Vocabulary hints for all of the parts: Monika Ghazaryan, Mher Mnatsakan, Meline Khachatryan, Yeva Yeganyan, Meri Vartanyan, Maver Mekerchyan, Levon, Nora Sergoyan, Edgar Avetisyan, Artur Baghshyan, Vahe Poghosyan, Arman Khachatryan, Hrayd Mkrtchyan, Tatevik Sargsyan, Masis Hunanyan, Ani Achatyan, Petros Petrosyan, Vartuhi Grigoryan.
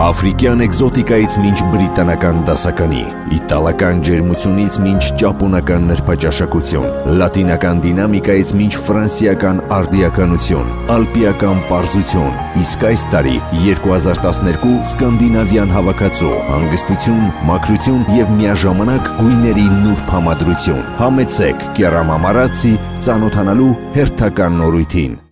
Աֆրիկյան էկզոտիկայից մինչ բրիտանական դասականի, իտալական ջերմությունից մինչ ճապոնական նրբաճաշակություն, լատինական դինամիկայից մինչ ֆրանսիական արդիականություն, ալպիական պարզություն, իսկ այս տարի 2012 սկանդինավյան հավաքածու, հանգստություն, մաքրություն եւ միաժամանակ գույների նուրբ համադրություն։ Համեցեք կերամամարացի ծանոթանալու հերթական նորույթին։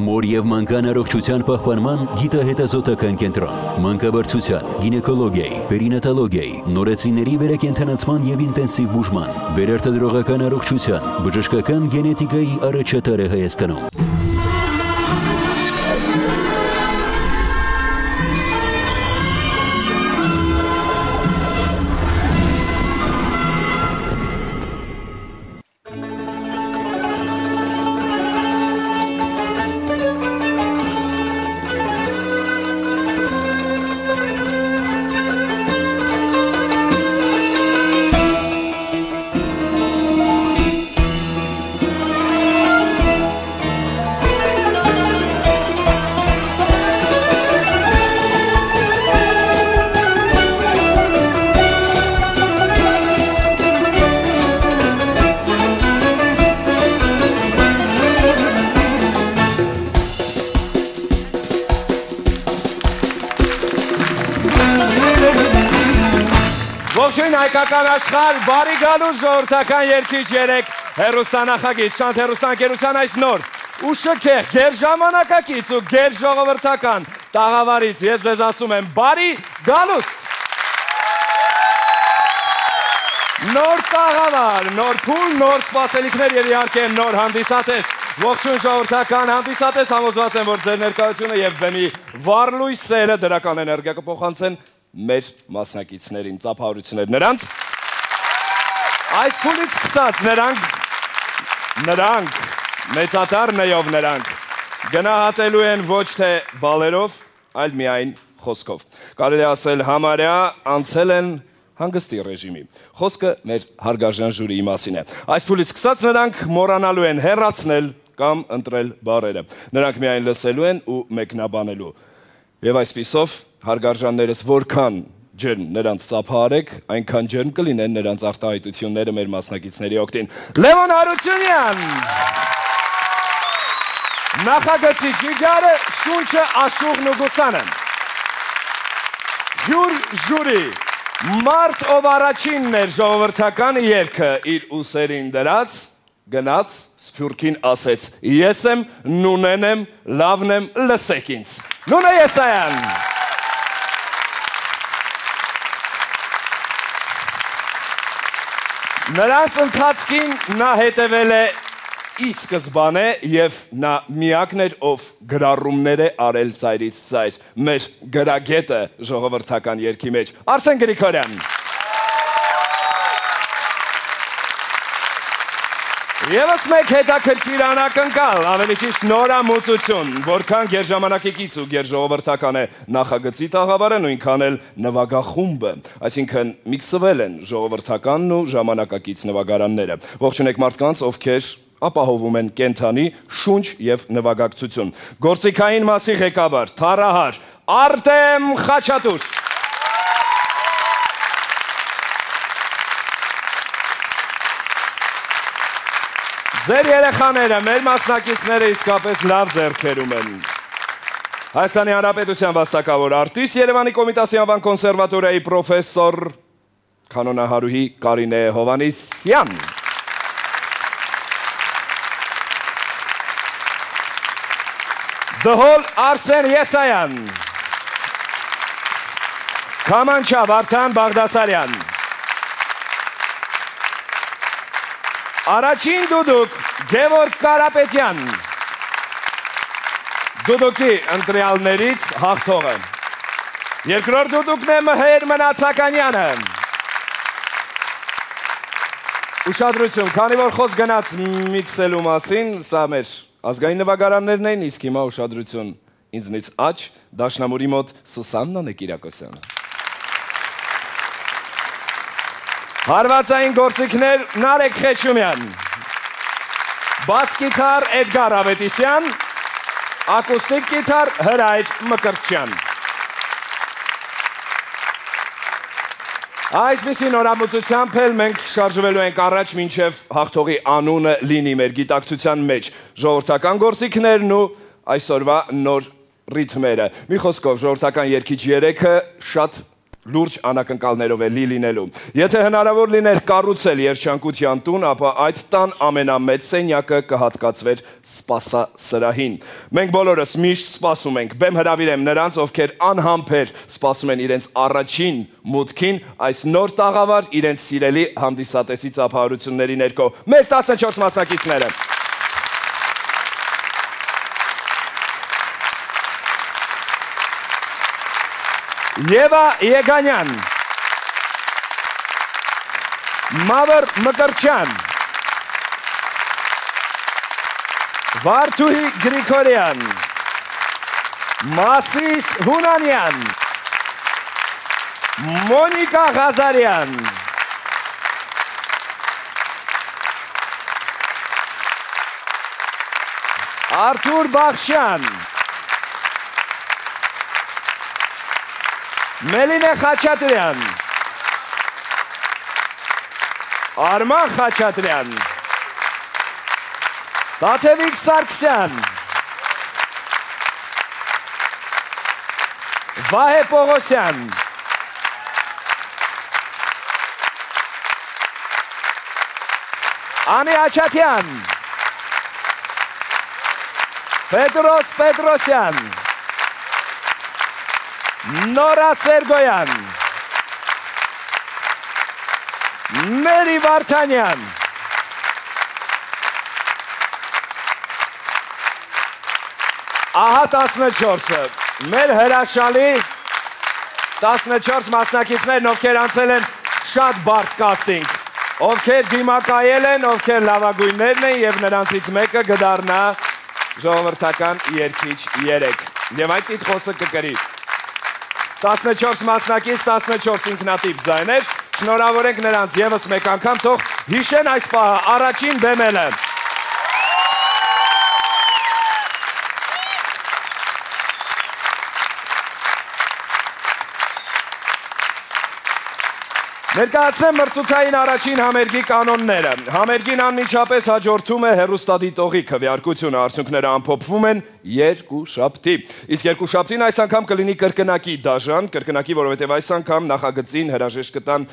Մոր և մանկան առողջության պահպանման գիտահետազոտական կենտրոն, մանկաբարձության, գինեկոլոգիայի, պերինատալոգիայի, նորածիների վերակենդանացման և ինտենսիվ բուժման, վերարտադրողական առողջության, բժշկական գենետիկայի առաջատար է Հայաստանում։ Կանաշխար բարի գալու ժողովրդական երկիչ երեք հերոստանախագիծ շանթ հերոստանգերության այս նոր ու շքեղ գեր ժամանակակից ու գեր ժողովրդական տաղավարից ես ձեզ ասում եմ բարի գալուս նոր տաղավար նոր փուլ նոր սպասելիքներ եւ իհարկե նոր հանդիսատես ողջույն ժողովրդական հանդիսատես համոզված եմ որ ձեր ներկայությունը եւ բեմի վառլույսերը դրական էներգիա կփոխանցեն մեր մասնակիցներին ծափահարություններ նրանց այս փուլից սկսած նրանք մեծատար նայով նրանք գնահատելու են ոչ թե բալերով այլ միայն խոսքով կարելի ասել համարյա անցել են հանգստի ռեժիմի խոսքը մեր հարգարժան ժյուրիի մասին է այս փուլից սկսած նրանք մոռանալու են հեռացնել կամ ընտրել բառերը նրանք միայն լսելու են ու մեկնաբանելու եւ այսպիսով Հարգարժաններս որքան ջերմ նրանց ծափահարեք, այնքան ջերմ կլինեն նրանց արտահայտությունները մեր մասնակիցների օգտին։ Լևոն Հարությունյան։ Նախագծի ջիգարը, շունչը, աշուղն ու գուցանը։ Յուր ժուրի, մարդ ով առաջինն էր ժողովրդական երգը իր ուսերին դրած, գնաց, Սփյուռքին ասեց. Ես եմ, Նունեն եմ, լավն եմ, լսեք ինձ։ Նորա Եսայան։ Նրանց ընթացքին նա հետևել է ի սկզբանե և նա միակն էր, ով գրառումներ է արել ծայրից ծայր, մեր գրագետը ժողովրդական երգի մեջ, Արսեն Գրիգորյան։ Եվս մեկ հետաքրքիր անակնկալ, ավելի ճիշտ նորամուծություն, որքան գերժամանակիկից ու գերժողովրդական է նախագծի տաղավարը, նույնքան էլ նվագախումբը, այսինքն միքսվել են ժողովրդականն ու ժամանակակից նվագարանները, ողջունեք մարդկանց, ովքեր ապահովում են կենդանի շունչ և նվագակցություն, գործիքային մասի ղեկավար, թառահար, Արտեմ Խաչատուր Ձեր երեխաները, մեր մասնակիցները իսկապես լավ ձեռքերում են։ Հայաստանի Հանրապետության վաստակավոր արտիստ, Երևանի Կոմիտասի անվան կոնսերվատորիայի պրոֆեսոր կանոնահարուհի Կարինե Հովանեսյան։ Դհոլ Արսեն Եսայան։ Քամանչա Վարդան Բաղդասարյան։ Առաջին դուդուկ Գևորգ Կարապետյան, դուդուկի ընտրյալներից հաղթողը, երկրոր դուդուկն է Մհեր Մնացականյանը, ուշադրություն, քանի որ խոս գնաց միքսելու մասին, սա մեր ազգային նվագարաններն էին, իսկ հիմա ուշադրություն ինձնից աչ, դաշնամուրի մոտ Սուսաննան է Կիրակոսյանը։ Հարվածային գործիքներ Նարեք Խեշումյան, բաս կիթար Էդգար Ավետիսյան, ակուստիկ կիթար Հրայդ Մկրտչյան, Այսպեսին օրամուծությամբ էլ մենք շարժվելու ենք առաջ մինչև հաղթողի անունը լինի մեր գիտակցության մեջ ժողովրդական գործիքներն ու այսօրվա նոր ռիթմերը։ Մի խոսքով ժողովրդական երգիչ 3-ը շատ լուրջ անակնկալներով է լի լինելու։ Եթե հնարավոր լիներ կառուցել երջանկության տուն, ապա այդ տան ամենամեծ սենյակը կհատկացվեր սպասասրահին։ Մենք բոլորս միշտ սպասում ենք, բեմ հրավիրեմ նրանց, ովքեր անհամբեր սպասում են իրենց առաջին մուտքին, այս նոր տաղավար իրենց սիրելի հանդիսատեսի ծափահարությունների ներքո։ Մեր 14 մասնակիցները։ Yeva Yeganyan, Maver Mekerchyan, Vartuhi Grigoryan, Masis Hunanyan, Monika Ghazaryan, Artur Baghshyan, Meline Khachatryan, Arman Khachatryan, Tatevik Sargsyan, Vahe Poghosyan, Ani Achatyan, Petros Petrosyan, Nora Sergoyan, Meri Vartanyan, Ահա 14-ը, մեր հրաշալի 14 մասնակիցներն, ովքեր անցել են շատ բարդ կաստինգ, ովքեր դիմակայել են, ովքեր լավագույններն են և նրանցից մեկը կդառնա ժողովրդական երգիչ 3 և այդ տիտղոսը կկրի 14 մասնակից, 14 ինքնատիպ ձայներ, շնորհավոր ենք նրանց ևս մեկ անգամ, թող հիշեն այս պահը, առաջին բեմելը։ Ներկայացնեմ մրցութային առաջին համերգի կանոնները։ Համերգին անմիջապես հաջորդում է հեռուստադիտողի քվեարկությունը, արդյունքները ամփոփվում են երկուշաբթի։ Իսկ երկուշաբթին այս անգամ կլինի կրկնակի դաշան, կրկնակի, որովհետև այս անգամ նախագծին հրաժեշտ կտան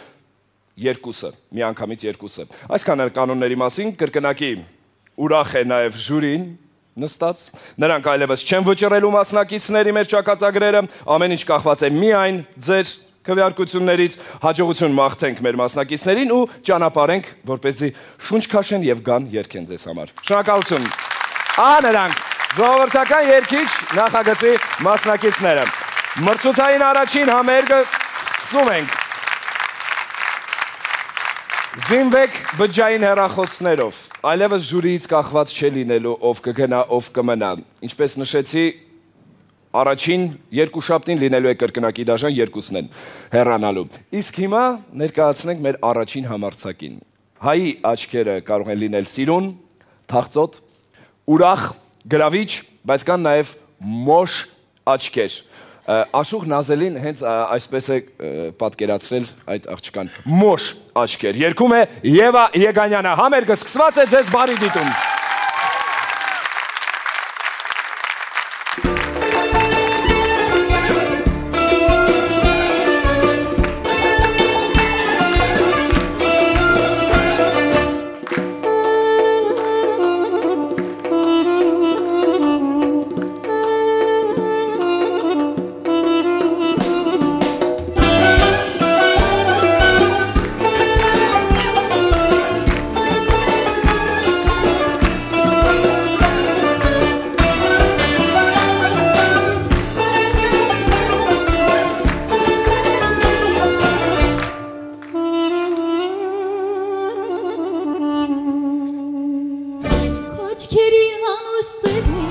երկուսը, միանգամից երկուսը։ Այսքան կանոնների մասին կրկնակի ուրախ է նաև ժյուրին նստած։ Նրանք այլևս չեն վճռելու մասնակիցների մեր ճակատագրերը, ամեն ինչ կախված է միայն ձեր քվեարկություններից հաջողություն մաղթենք մեր մասնակիցներին ու ճանապարհենք, որպեսզի շունչ քաշեն և գան երգեն ձեզ համար։ Շնորհակալություն։ Ահա նրանք, ժողովրդական երգիչ նախագծի մասնակիցները։ Մրցութային առաջին համերգը սկսում ենք։ Զինվեք բջջային հեռախոսներով, այլևս ժյուրիից կախված չէ լինելու, ով կգնա, ով կմնա։ Ինչպես նշեցի, առաջին երկուշաբթին լինելու է կրկնակի դաշան, երկուսն են հեռանալու։ Իսկ հիմա ներկայացնենք մեր առաջին համարձակին։ Հայի աչքերը կարող են լինել սիրուն, թախծոտ, ուրախ, գրավիչ, բայց կան նաև մոշ աչքեր։ Աշուղ Նազելին հենց այսպես է պատկերացրել այդ աղջկան։ Մոշ աչքեր։ Երգում է Եվա Եգանյանը։ Համերգը սկսված է, ձեզ բարի դիտում։ Thank you.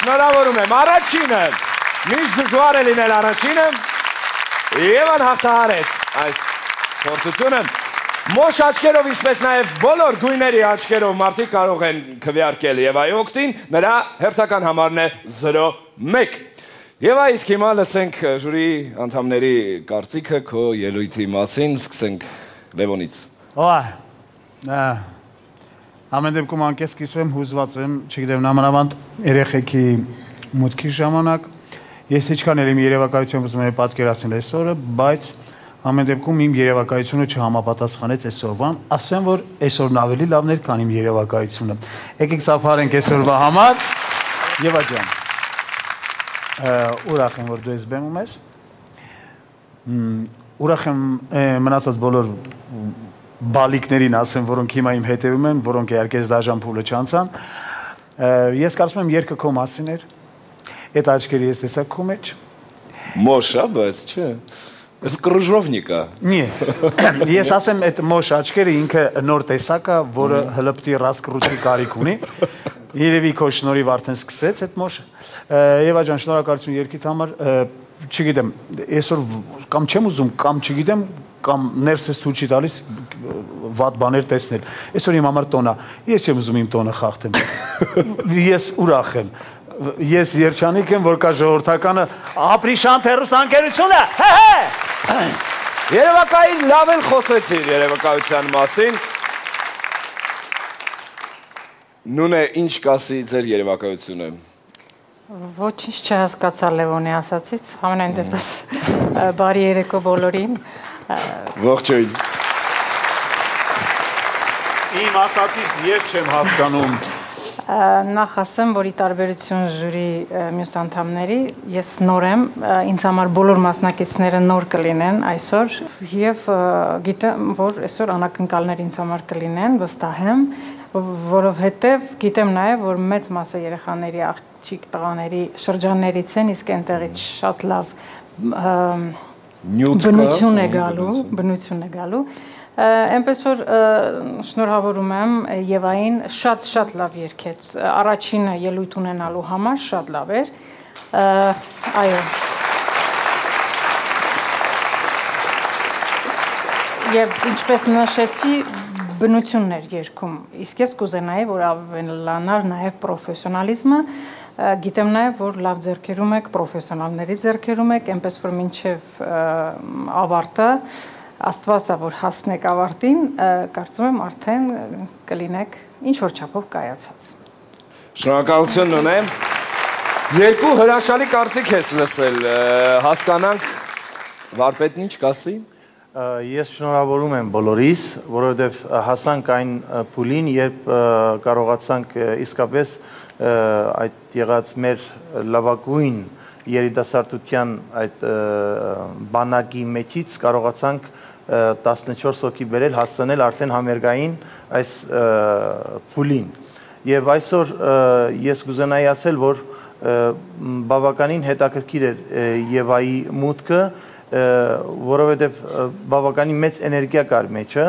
Շնորհավորում եմ առաջինը միշտ դժվար է լինել առաջինը եւ անհաղթահարեց այս փորձությունը Մոշ աչքերով ինչպես նաեւ բոլոր գույների աչքերով մարդիկ կարող են քվեարկել եւ այո օկտին նրա հերթական համարն է 0-1 Եվ իսկ հիմա լսենք ժյուրի անդամների կարծիքը քո ելույթի մասին սկսենք Լևոնից Ահա Ամեն դեպքում անկես կիսում եմ հուզված եմ չգիտեմ նամանավանդ երեխեքի մուտքի ժամանակ ես ինչքան էլ իմ երևակայությամբ ուզում եմ պատկերացնել այսօրը բայց Ամեն դեպքում իմ երևակայությունը չհամապատասխանեց այսօրվան, ասեմ որ այսօրն ավելի լավն էր, քան իմ երևակայությունը։ Եկեք ծափարենք այսօրվա համար։ Եվա ջան։ Ուրախ եմ որ դու ես բեմում ես։ Ուրախ եմ մնացած բոլոր բալիկներին ասեմ, որոնք հիմա իմ հետևում են, որոնք իհարկե դաժան փուլը չանցան։ Ես կարծում եմ երկը քո մասին էր։ Այդ աչքերը ես տեսա քո մեջ։ Մոշա, բայց չէ։ Ես կրժովնիկա։ Նի։ Ես ասեմ այդ մոշ աչքերը ինքը նոր տեսակ է, որը հլպտի ռասկրուտի կարիք ունի։ Երևի քո շնորհիվ արդեն սկսեց այդ մոշը։ Եվա ջան, շնորհակալություն երկիդ համար։ Չգիտեմ, այսօր կամ չեմ ուզում, կամ չգիտեմ, կամ ներսես ցույց չի տալիս վատ բաներ տեսնել։ Այսօր իմ համար տոնա։ Ես չեմ ուզում իմ տոնը խախտեմ։ Ես ուրախ եմ։ Ես երջանիկ եմ, որ կա ժողովրդականը ապրիշանտ հեռուստաընկերությունը։ Հե։ Երևակայից լավ էլ խոսեցիր երևակայության մասին։ Նույնը ինչ կասի ձեր երևակայությունը։ Ոչինչ չհասկացա Լևոնի ասացից, ամեն դեպս բարի երեկո բոլորին։ Ողջույն։ Իմ ասացից ես չեմ հասկանում։ Նախ ասեմ, որ ի տարբերություն ժյուրի մյուս անդամների, ես նոր եմ, ինձ համար բոլոր մասնակիցները նոր կլինեն այսօր եւ գիտեմ, որ այսօր անակնկալներ ինձ համար կլինեն, վստահ եմ, որովհետեւ գիտեմ նաեւ, որ մեծ մասը երեխաների, աղջիկ տղաների շրջաններից են, իսկ այնտեղից շատ լավ բնություն է գալու Այնպես որ շնորհավորում եմ Եվային շատ լավ երգեց առաջինը ելույթ ունենալու համար շատ լավ էր այո Եվ ինչպես նշեցի բնություններ երգում իսկ ես կուզենայի որ ավելանար նաև պրոֆեսիոնալիզմը Գիտեմ նաև, որ լավ ձեռքերում եք, պրոֆեսիոնալների ձեռքերում եք, այնպես որ մինչև ավարտը Աստված է, որ հասնեք ավարտին, կարծում եմ արդեն կլինեք ինչ-որ չափով կայացած։ Շնորհակալություն ունեմ։ Երկու հրաշալի կարծիք ես լսել։ Հասկանանք վարպետն ինչ կասի։ Ես շնորհավորում եմ բոլորիս, որովհետև հասանք այն փուլին, երբ կարողացանք իսկապես այդ եղած մեր լավագույն երիտասարդության այդ բանակի մեջից կարողացանք 14 հոգի բերել հասցնել արդեն համերգային այս փուլին եւ այսօր ես կուզենայի ասել որ բավականին հետաքրքիր էր Եվայի մուտքը որովհետեւ բավականին մեծ էներգիա կար մեջը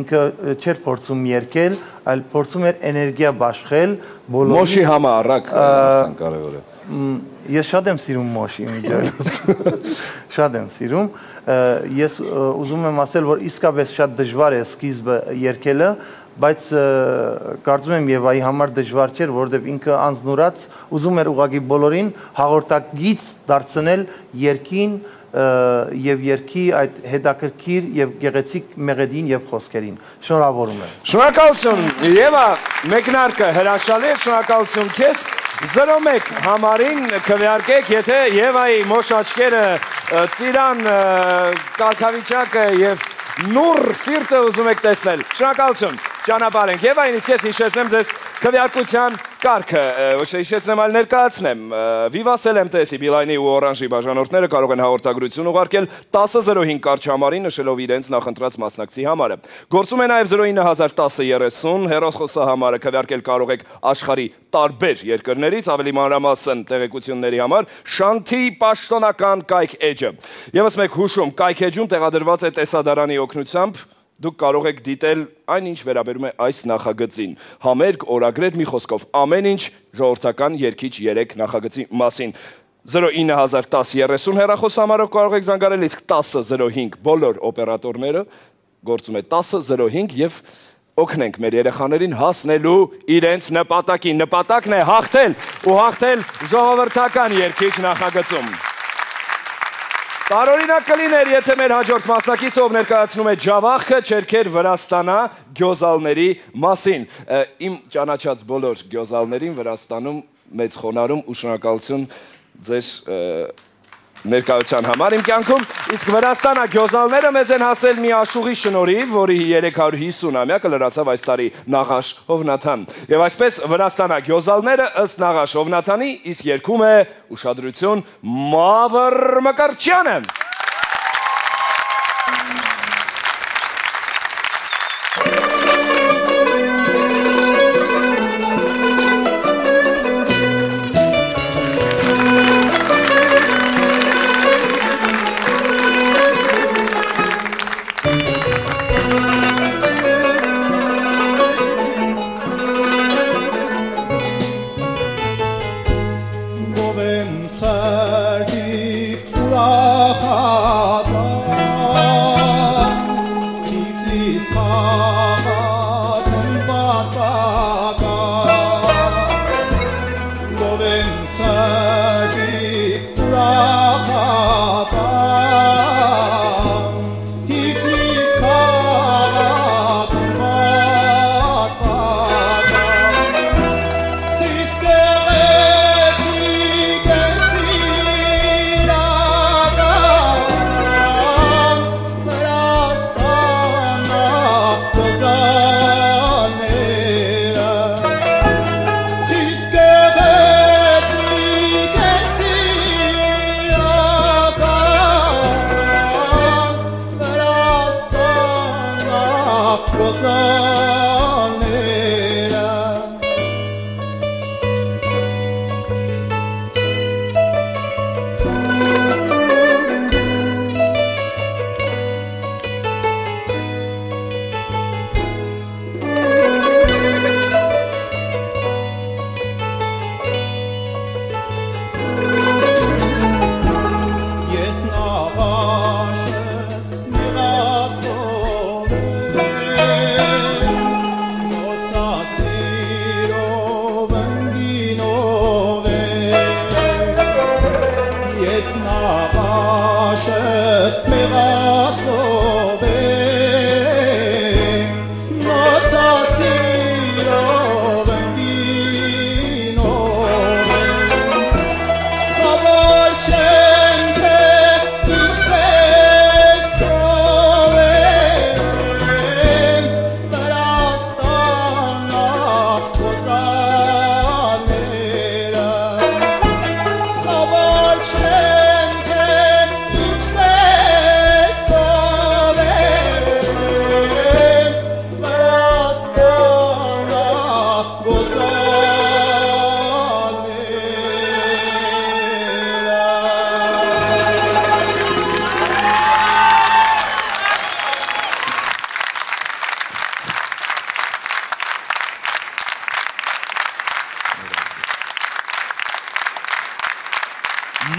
ինքը չէր փորձում երկել այլ փորձում էր էներգիա բաշխել բոլորի Մոշի համառակ ասան կարեւորը Ես շատ եմ սիրում մոշի միջայլոց, շատ եմ սիրում, ես ուզում եմ ասել, որ իսկապես շատ դժվար է սկիզբը երկելը, բայց կարծում եմ Եվայի համար դժվար չէր, որովհետև ինքը անձնուրաց ուզում էր ուղղակի բոլորին հաղորդակից դարձնել երկին եւ երկի այդ հետաքրքիր եւ գեղեցիկ մեղեդին եւ խոսքերին շնորհավորում եմ Շնորհակալություն Եվա մեկնարկը հրաշալի է շնորհակալություն քեզ 0-1 համարին քվեարկեք եթե Եվայի մոշ աչքերը ծիրան կարգավիճակը եւ նուր սիրտը ուզում եք տեսնել շնորհակալություն ճանապարհենք Եվային իսկ ես հիշեցնեմ ձեզ Քվեարկության կարգը, ոչ թե հիշեցնեմ, այլ ներկայացնեմ, Վիվասել MTS-ի, Beeline-ի ու Orange-ի բաժանորդները կարող են հաղորդագրություն ուղարկել 10:05 կարճ համարին, նշելով իրենց նախընտրած մասնակցի համարը։ Գործում է նաև 0901030 հեռախոսահամարը, քվեարկել կարող եք աշխարհի տարբեր երկրներից, ավելի մանրամասն տեղեկությունների համար Շանթի պաշտոնական կայք էջը։ Եվս մեկ հուշում, կայք էջում տեղադրված է տեսադարանի օգնությամբ Դուք կարող եք դիտել այն ինչ վերաբերում է այս նախագծին։ Համերգ, օրագրեր, մի խոսքով ամեն ինչ ժողովրդական երկիչ 3 նախագծի մասին։ 0901030 հեռախոս համարով կարող եք զանգարել, իսկ 10:05 բոլոր օպերատորները գործում է 10:05 եւ օգնենք մեր երեխաներին հասնելու իրենց նպատակին։ Նպատակն է հաղթել ու հաղթել ժողովրդական երկիչ նախագծում։ Տարօրինակ կլիներ, եթե մեր հաջորդ մասնակիցը, ով ներկայացնում է Ջավախը, չերքեր Վրաստանա գյոզալների մասին։ Իմ ճանաչած բոլոր գյոզալներին Վրաստանում մեծ խոնարհում ու շնորհակալություն ձեր ներկայության համար իմ կյանքում։ Իսկ Վրաստանա գյոզալները մեզ են հասել մի աշուղի շնորհիվ, որի 350-ամյակը լրացավ այս տարի Նաղաշ Հովնաթան։ Եվ այսպես Վրաստանա գյոզալները ըստ Նաղաշ Հովնաթանի իսկ երգում է ուշադրություն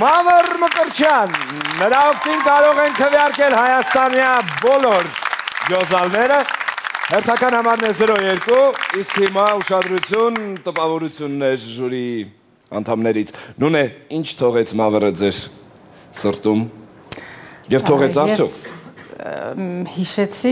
Մավր Մկրտչյանը։ Նրանքին կարող են քվեարկել Հայաստանյա բոլոր գյոզալները, հերթական համարն է 02, իսկ հիմա ուշադրություն տպավորություններ ժուրի անդամներից։ Նույնը ինչ թողեց Մավերը ձեր սրտում և թողեց արդյոք։ Ես հիշեցի,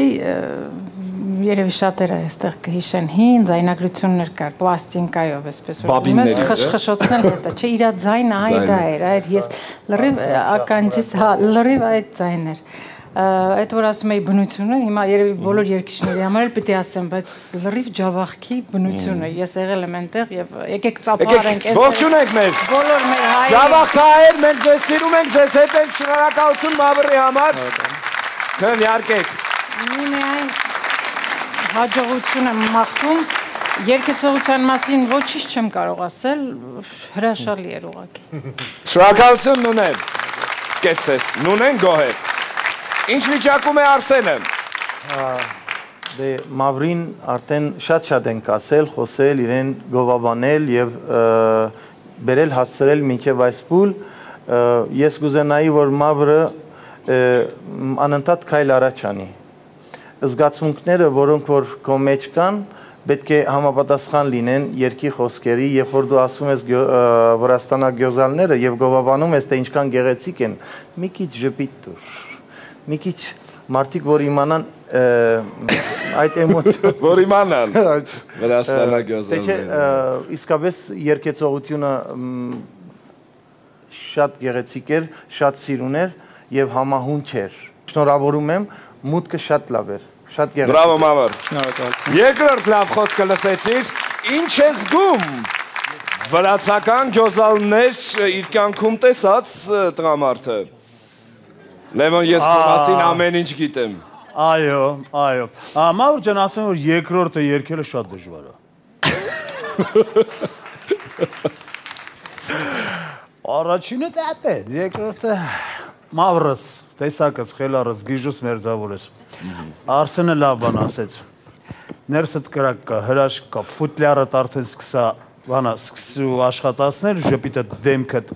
երևի շատերը այստեղ կհիշեն հին ձայնագրություններ կար, պլաստինկայով էսպես որ մեզ խշխշոցներ հետա, չէ իրա ձայնը այդ էր, այդ ես լրիվ ականջիս, հա լրիվ այդ ձայն էր, այդ որ ասում էի բնությունը, հիմա երևի բոլոր երկիշների համար էլ պիտի ասեմ, բայց լրիվ Ջավախքի բնությունը, ես եղել եմ այնտեղ և եկեք ծափարենք, ողջունենք մեզ, բոլոր մեր հայրը, Ջավախքահայր, մենք ձեզ սիրում ենք, ձեզ հետ ենք, շնորհակալություն Մավրի համար, քվեարկեք։ Միայն հաջողություն եմ մաղթում, երկեցողության մասին ոչ իշտ չեմ կարող ասել, հրաշալի էր ուղղակի։ Շնորհակալություն Նունեն, կեցես, Նունեն գոհ է։ Ինչ վիճակում է Արսենը։ Դե Մավրին արդեն շատ ենքասել, խոսել, իրեն գովաբանել եւ բերել հասցրել մինչեւ այս փուլ, ես գուզենայի որ Մավրը անընդհատ քայլ առաջ անի։ Զգացմունքները, որոնք որ քո մեջ կան, պետք է համապատասխան լինեն երկի խոսքերի, երբ որ դու ասում ես Վրաստանա գյուզալները եւ գովաբանում ես թե ինչքան գեղեցիկ են, մի քիչ ժպիտ տուր, մի քիչ Martik vor imanan ait emotsion vor imanan Vrastana gözəlləri. Təkcə iskabes yerketsoğutyuna շատ գեղեցիկ էր, շատ սիրուն էր եւ համահունչ էր. Շնորհավորում եմ, մուտքը շատ լավ էր, շատ գեղեցիկ։ Բրավո Մավեր։ Շնորհակալություն։ Երկրորդ լավ խոսքը լսեցիք, ինչ ես գում։ Վրացական գյուզալներ իր կյանքում տեսած տղամարդը։ Levon yes komasın amen inç gitem. Ayo, ayo. Ama o canasın o yekrorta yerkele şad dışvara. Araçını tete, yekrorta mavrız, teysakas, xelarız, gijus merzavules. Arsenal abanaset. Nerset krakka, heraşka, futlara tartısksa, bana sksu aşkatasner, jepite demket.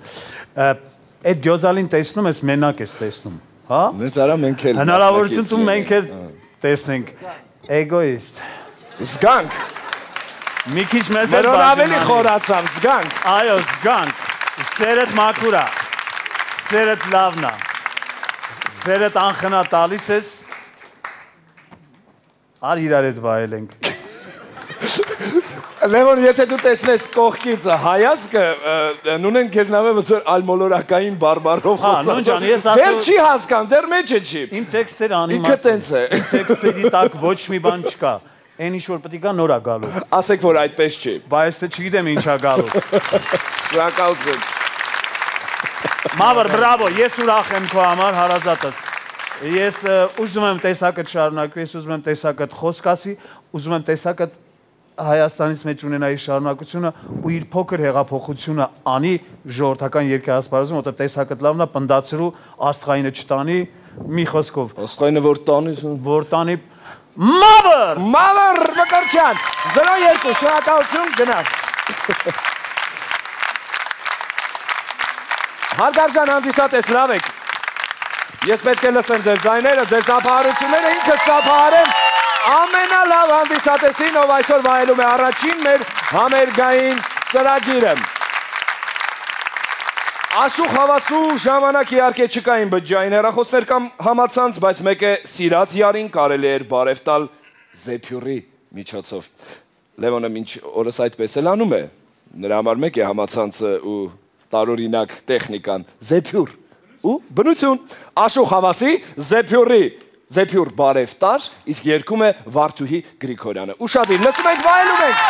Այդ գյուզալին տեսնում ես, մենակ ես տեսնում, հա? Մեծ արա մենք էլ հնարավորություն մենք էլ տեսնենք, էգոիստ։ Զգանք։ Մի քիչ մեզ էլ բաժանան։ Մերոն ավելի խորացավ, զգանք։ Այո, զգանք։ Սերդ մաքուր է, սերդ լավն է, սերդ անխնա տալիս ես, ար իրար հետ վայելենք։ Levon, եթե դու տեսնես կողքից հայացքը, նույնն քեզնավը որ ալմոլորակային բարբարով խոսում։ Դեռ չի հասկան, դեռ մեջ է չի։ Իմ տեքստերը անիմաստ է։ Իմ տեքստերի տակ ոչ մի բան չկա։ Էն ինչ որ պետք է գա նորա գալու։ Ասեք որ այդպես չի։ Բայց ես չգիտեմ ինչա գալու։ Շնորհակալություն։ Մավեր, բրավո, ես ուրախ եմ քո համար, հարազատս։ Ես ուզում եմ տեսակդ շարունակվի, ես ուզում եմ տեսակդ խոսքասի, ուզում եմ տեսակդ Հայաստանից մեջ ունենայի շարունակությունը ու իր փոքր հեղափոխությունը անի ժողովրդական երկրասպարեզում, որտեղ տեսակետ լավն է, պնդացրու աստղայինը չտանի մի խոսքով։ Աստղայինը որ տանի, որ տանի Մավեր, Մher Մնատսական 02 շնորհակալություն գնաց։ Հարգարժան հանդիսատես, լավ եք։ Ես պետք է լսեմ ձեր ձայները, ձեր ծափահարությունները, ինքս ծափահարեմ։ Ամենալավ հանդիսատեսին, ով այսօր վայելում է առաջին մեր համերգային ծրագիրը։ Աշուխ հավասու ժամանակ իհարկե չկային բջջային հեռախոսներ կամ համացանց, բայց մեկ է սիրած յարին կարելի էր բարև տալ զեփյուրի միջոցով։ Լևոնը մինչ օրս այդպես էլ անում է, նրա համար մեկ է համացանցը ու տարօրինակ տեխնիկան՝ զեփյուր ու բնություն։ Աշուխ հավասի զեփյուրի Զեփյուր բարևտար, իսկ երգում է Վարդուհի Գրիգորյանը։ Ուշադիր լսում եք, վայելում եք։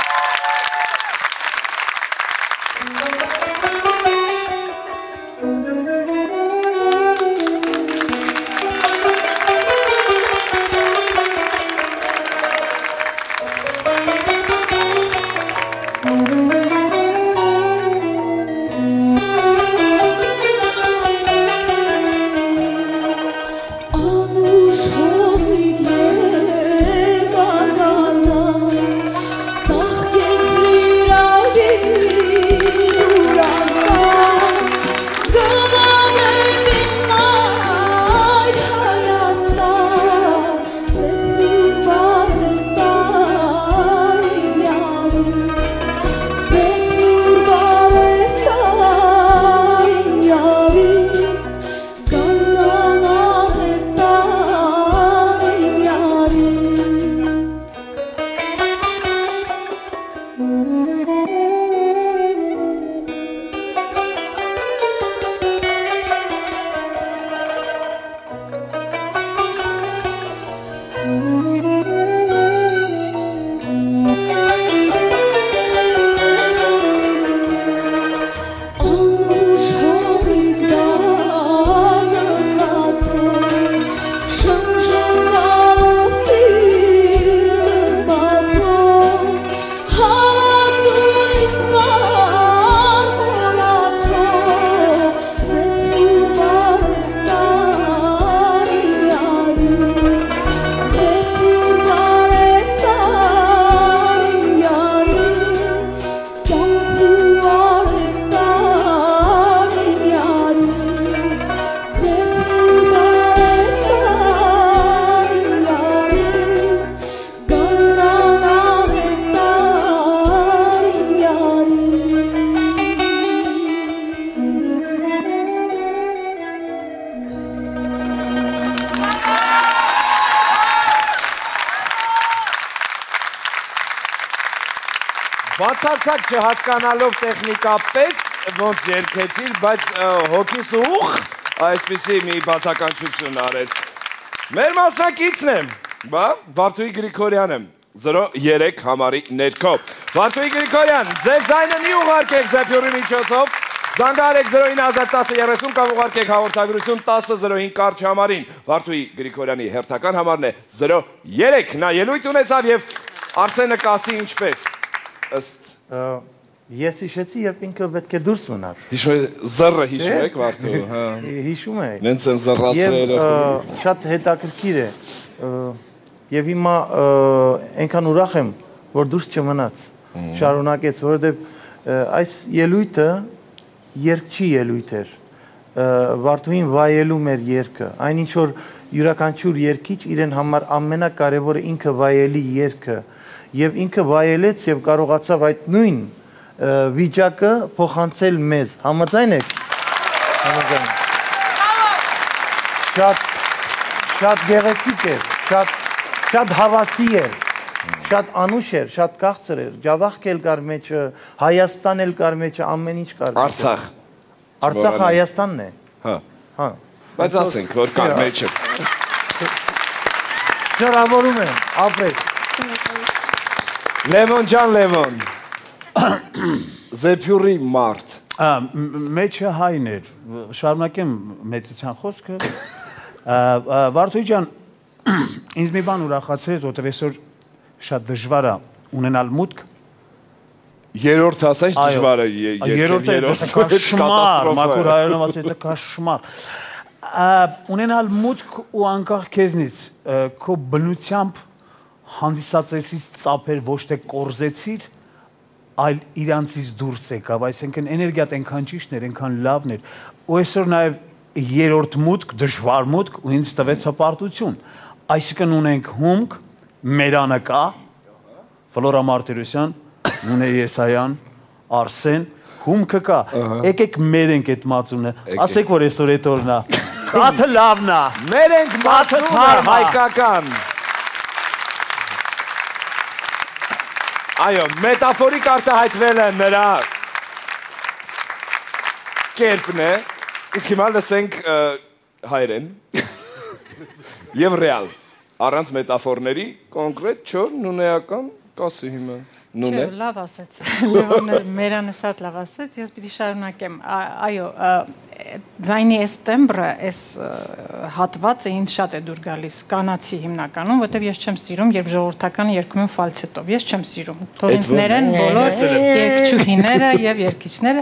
Thank you. Բացարձակ չհասկանալով տեխնիկապես ոնց երկեցիր, բայց հոգիս ուղ այսպիսի մի բացականչություն արեց։ Մեր մասնակիցն է, բա Վարդուհի Գրիգորյանը 03 համարի ներքո։ Վարդուհի Գրիգորյան, ձեր ձայնը մի ուղարկեք զեփյուրի միջոցով, զանգահարեք 091030 կամ ուղարկեք հաղորդագրություն 1005 կարճ համարին։ Վարդուհի Գրիգորյանի հերթական համարն է 03, նա ելույթ ունեցավ եւ Արսենը կասի ինչպես Ես հիշեցի, երբ ինքը պետք է դուրս մնար։ Զրը հիշում եք Վարդուհի։ Հիշում եք։ Նենց եմ զրացրել։ Շատ հետաքրքիր է։ Եվ հիմա այնքան ուրախ եմ, որ դուրս չմնաց, շարունակեց, որովհետև այս ելույթը երկչի ելույթ էր։ Վարդուհին վայելում էր երգը։ Այնինչ որ յուրաքանչյուր երգիչ իրեն համար ամենակարևորը ինքը վայելի երգը Եվ ինքը վայելեց և կարողացավ այդ նույն վիճակը փոխանցել մեզ։ Համաձայն եք։ Համաձայն։ Շատ գեղեցիկ էր, շատ հավասի էր, շատ անուշ էր, շատ կաղցր էր, Ջավախք էլ կար մեջը, Հայաստան էլ կար մեջը, ամեն ինչ կար մեջը։ Արցախ։ Արցախը Հայաստանն է։ Հա։ Բայց ասենք, որ կար մեջը։ Շնորհավորում եմ, ապրես։ Levon can Levon Zepuri Mart Meçe Haynir Şarnakem Meçican Xoskı Vartuhi can İnz mi ban uraxatseriz Otevesor şad dışvara Unenal mutk Yerort hasaş dışvara Yerort kaşmar Makur hayranamaz ete kaşmar Unenal mutk Uankah kezniz Ko blutyamp Հանդիսացեցից ծափեր ոչ թե կորզեցիր, այլ իրանցից դուրս եկավ, այսինքն էներգիան այնքան ճիշտ էր, այնքան լավն էր։ Ու այսօր նաև երրորդ մուտք, դժվար մուտք, ու ինձ տվեց հպարտություն։ Այսինքն ունենք հումք, Մերանը կա, Ֆլորա Մարտիրոսյան, Նունե Եսայան, Արսեն, հումքը կա։ Եկեք մերենք այդ մածունը, ասեք որ այսօր այդ օրն է։ Հաթը լավն է։ Մերենք մածունը հայկական։ Այո, մետաֆորիկ արտահայտվել է նրա կերպն է, իսկ հիմա լսենք հայրեն և ռեալ, առանց մետաֆորների կոնկրետ չոր նունեական կասի հիմա, նունե։ Չէ, լավ ասեց, մերանը շատ լավ ասեց, ես պիտի շարունակեմ, այո, ձայնի ես տեմբրը, ես հատվածը ինձ շատ է դուր գալիս, կանացի հիմնականում, ոտև ես չեմ սիրում, երբ ժողորդականը երկում եմ ֆալցետով, ես չեմ սիրում, թող ինձ ներեն բոլոր երկչուհիները և երկիչները,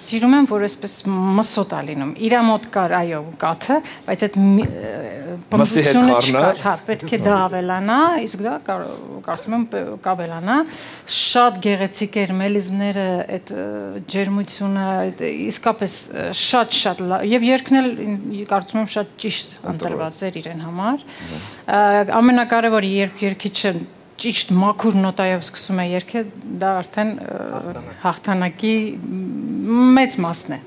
սիրում եմ, որ եսպես մսոտ ալինում, իրամոտ կար այո կաթը, բայց այդ պմզությունը չկար, պետք է դա ավելանա, իսկ դա կարծում եմ կավելանա, շատ գեղեցիկ էր մելիզմները, այդ ջերմությունը, իսկապես շատ և երկնել կարծում եմ շատ ճիշտ ընտրված էր իրեն համար, ամենակարևոր երբ երկիչը ճիշտ մաքուր նոտայով սկսում է երկել, դա արդեն հաղթանակի մեծ մասն է,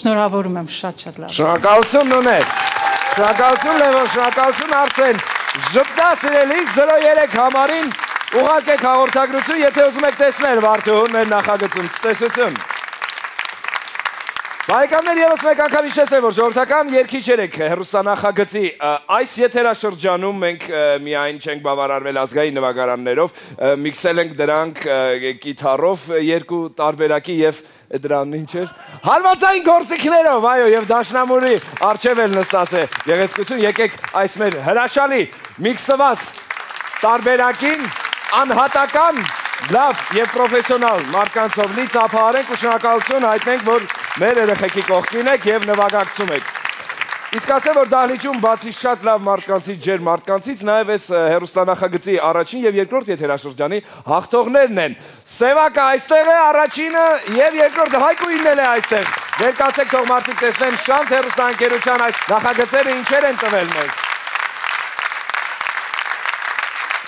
շնորհավորում եմ շատ-շատ լավ։ Շնորհակալություն Նուներ, շնորհակալություն Լևոն, շնորհակալություն Արսեն, ժպտա սիրելիս 03 համարին ուղարկեք հաղորդագրություն, եթե ուզում եք տեսնել Վարդուհուն մեր նախագծում, ցտեսություն։ Հայկաններ եվս մեկ անգամ իշես է, որ ժողորդական երկիչ երեք հեռուստանախագծի այս եթերաշրջանում մենք միայն չենք բավարարվել ազգայի նվագարաններով, միքսել ենք դրանք կիթարով երկու տարբերակի և դրանն ինչ էր, հարվածային գործիքներով, այո և դաշնամուրի արջև էլ նստած է եղեցկություն, եկեք այս մեր հրաշալի միքսված տարբերակին անհատական լավ և պրովեսոնալ մարկանցով լից ապահարենք ու շնակալություն հայտնենք, որ մեր երեխեքի կողքին եք և նվագակցում եք։ Իսկ ասեմ, որ դահլիճում բացի շատ լավ մարդկանցից, ջեր մարդկանցից, նաև ես հեռուստանախագծի առաջին և երկրորդ եթերաշրջանի հաղթողներն են։ Սևակը այստեղ է, առաջինը և երկրորդը Հայկուինն է այստեղ։ Ներկացեք թող մարդիկ տեսնեն շանթ հեռուստաընկերության այս նախագծերը ինչեր են տվել մեզ։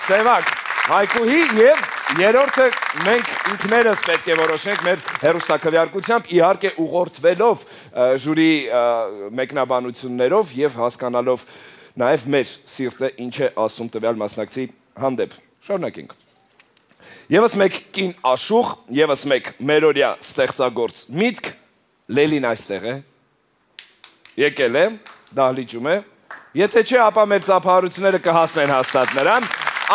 Սևակ, Հայկուհի և Երորդը մենք ինքներս պետք է որոշենք մեր հեռուստակվյարկությամբ իհարկ է ուղորդվելով ժուրի մեկնաբանություններով և հասկանալով նաև մեր սիրտը ինչ է ասում տվյալ մասնակցի հանդեպ։ Շարունակենք։ Եվս մեկ կին աշուխ, եվս մեկ մերորյա ստեղծագործ միտք, լելին այստեղ է, եկել է, դահլիճում է, եթե չէ ապա մեր ծափահարությունները կհասնեն հաստատ նրան,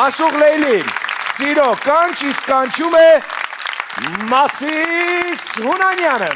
աշուխ լելին, սիրո կանչ իսկ կանչում է Մասիս Հունանյանը։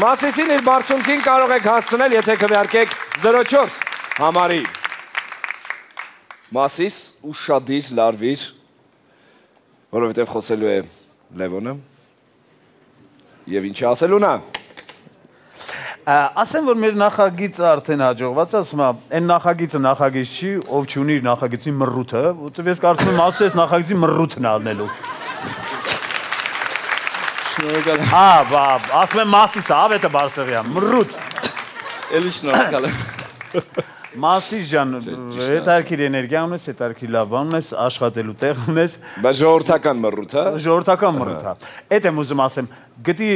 Մասիսին իր բարձունքին կարող եք հասցնել, եթե քվեարկեք 04 համարի։ Մասիս ուշադիր, լարվիր, որովհետև խոսելու է Լևոնը և ինչի ասելու նա։ Ասեմ, որ մեր նախագիծը արդեն հաջողված, ասմա, են նախագիծը նախագիծ չի, ով չունի իր նախագիծի մռութը, որովհետև ես կարծում եմ ասես նախագիծի մռութն ալնելու։ Ասում եմ Մասիս ավետը բարսեղյան, մռութ։ Էլի շնորհակալ եմ։ Մասիս ժան, հետարքիր էներգիա ունես, հետարքիր լավան ունես, աշխատելու տեղ ունես։ Բայց ժողովրդական մռութ, հա։ Ժողովրդական մռութ, հա։ Էդ եմ ուզում ասեմ, գտի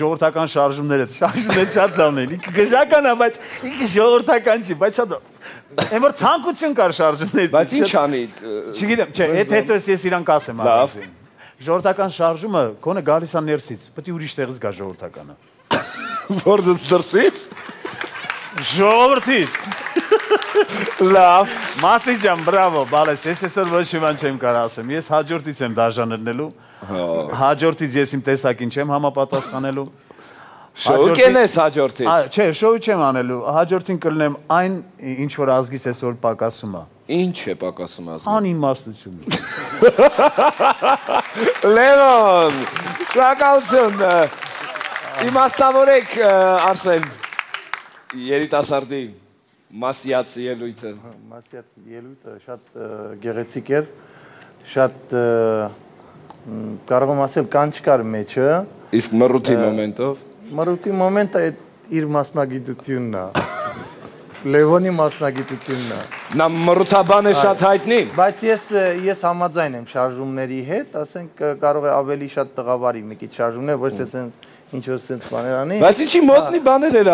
ժողովրդական շարժումները, շարժումները շատ լավն են, ինքը գժական է, բայց ինքը ժողովրդական չի, բայց շատ Եմ որ ցանկություն կար շարժումներ։ Բայց ինչ անի։ Չգիտեմ, չէ, էդ հետո ես իրանք ասեմ ասեմ։ Ժողովրդական շարժումը կոնը գալիս է ներսից, պետք է ուրիշ տեղից գա ժողովրդականը։ Որտե՞ղ դրսից։ Ժողովրդից։ Լավ, Մասիս ջան, բրավո, բալես, ես այսօր ոչ մի բան չեմ կարող ասեմ։ Ես հաջորդից եմ դաժան ելնելու։ Հաջորդից ես իմ տեսակին չեմ համապատասխանելու։ Շոու կենես հաջորդից։ Չէ, շոու չեմ անելու, հաջորդին կլնեմ այն, ինչ որ ազգիս այսօր պակասում է։ Ինչ է պակասում ազգին։ Անիմաստություն։ Լևոն, շնորհակալություն։ Իմաստավորեք Արսեն երիտասարդի մասսիացի ելույթը։ Մասսիացի ելույթը շատ գեղեցիկ էր, շատ կարող եմ ասել կանչկար մեջը։ Իսկ մռութի մոմենտով։ Մռութի մոմենտը այդ իր մասնագիտությունն է։ Լևոնի մասնագիտությունն է։ Նա մռութաբան է շատ հայտնի։ Բայց ես համաձայն եմ շարժումների հետ, ասենք կարող է ավելի շատ տղավարի մի քիչ շարժումներ, ոչ թե ասեն ինչ որ sense բաներ անի։ Բայց ինչի մոտնի բաներ էր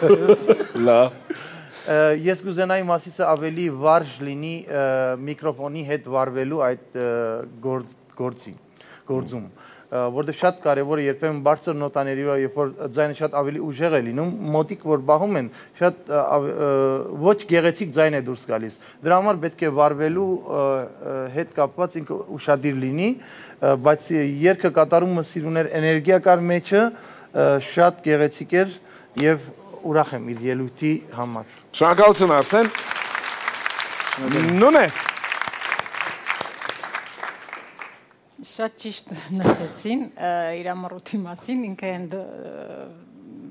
անում։ Հա, ես կուզենայի Մասիսը ավելի վարժ լինի միկրոֆոնի հետ վարվելու այդ գործում, որտեղ շատ կարևոր է, երբեմն բարձր նոտաների վրա, երբ որ ձայնը շատ ավելի ուժեղ է լինում, մոտիկ որ բախում են, շատ ոչ գեղեցիկ ձայն է դուրս գալիս։ Դրա համար պետք է վարվելու հետ կապված ինքը ուշադիր լինի, բայց երգը կատարումը սիրուն էր, էներգիական մեջը շատ գեղեցիկ էր եւ ուրախ եմ իր ելույթի համար։ Շնորհակալություն Արսեն։ Նունե։ Շատ ճիշտ նշեցին իրամռութի մասին, ինքը ընդ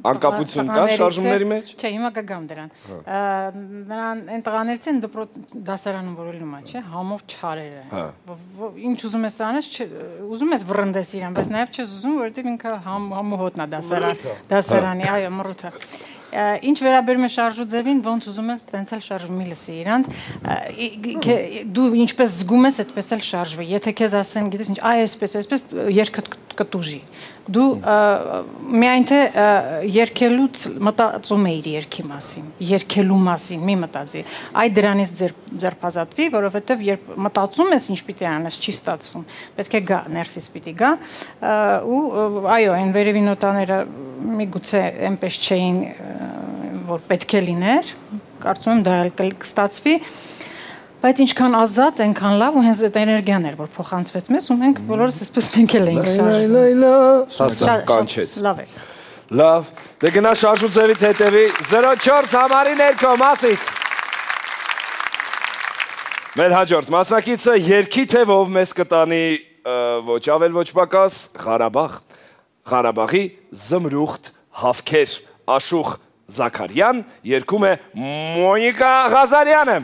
անկապություն կա շարժումների մեջ։ Չէ, հիմա կգամ դրան։ Նրան այն տղաներից են դասարանում որելնում է, չէ՞, համով չարերը։ Ինչ ուզում ես անես, ուզում ես վռնդես իրան, բայց նաև չես ուզում, որովհետև ինքը համոհոտնա դասարանի, այո, մռութը։ Ինչ վերաբերում է շարժու ձևին, ոնց ուզում ես տենց էլ շարժումի լսի իրանց, դու ինչպես զգում ես, այդպես էլ շարժվի, եթե քեզ ասեն, գիտես ինչ, այսպես, այսպես երգդ կտուժի, դու միայն թե երգելուց մտածում էիր երգի մասին, երգելու մասին, մի մտածի, այ դրանից ձերբազատվի, որովհետև երբ մտածում ես ինչ պիտի անես, չի ստացվում, պետք է գա, ներսից պիտի գա, ու այո, այն վերևի նոտաները միգուցե այնպես չէին որ պետք է լիներ, կարծում եմ դա էլ կստացվի, բայց ինչքան ազատ, այնքան լավ ու հենց այդ էներգիան էր, որ փոխանցվեց մեզ ու մենք բոլորս այսպես մենք էլ էինք շարժվում։ Լավ է։ Լավ, դե գնա շարժու ձևիդ հետևի 04 համարի ներքո Մասիս։ Մեր հաջորդ մասնակիցը երկի թևով մեզ կտանի ոչ ավել ոչ պակաս Ղարաբաղ, Ղարաբաղի զմրուխտ հավքեր Աշուխ Զաքարյան, երկում է Մոնիկա Ղազարյանը։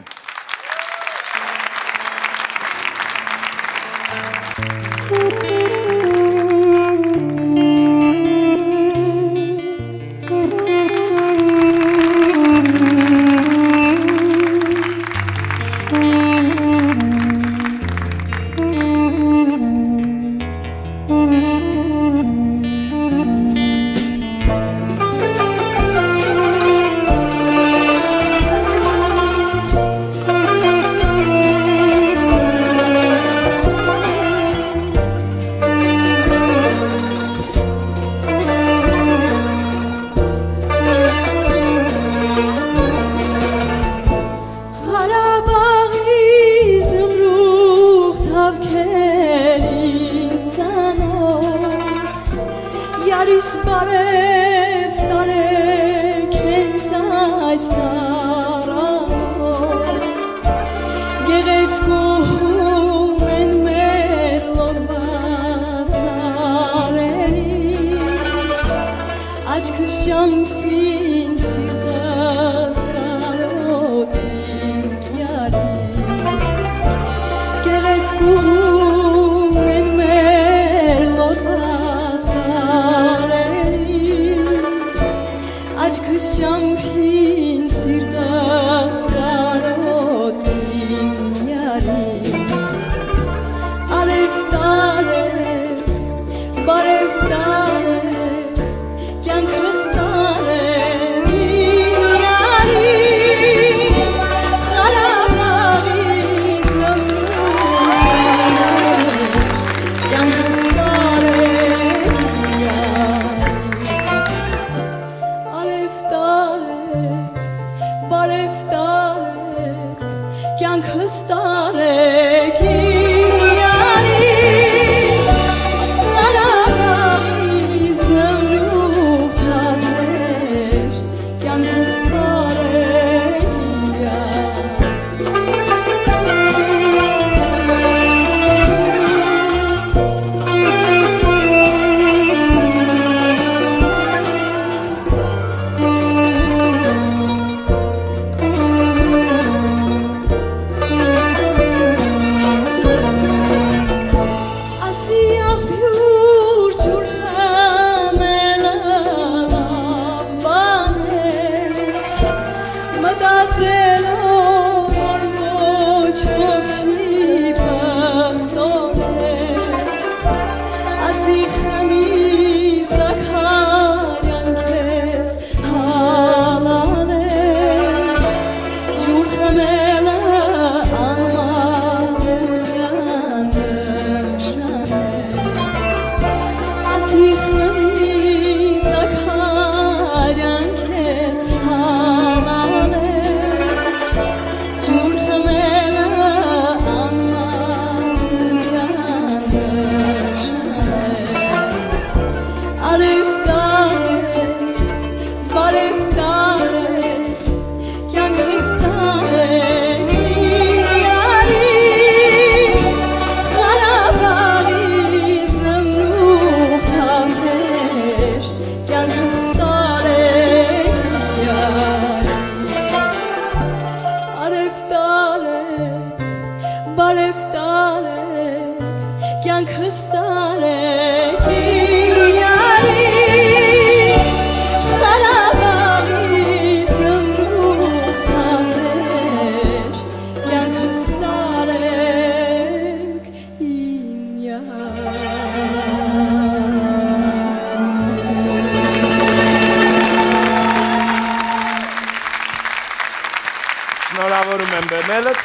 Շնորհավորում եմ բեմելդ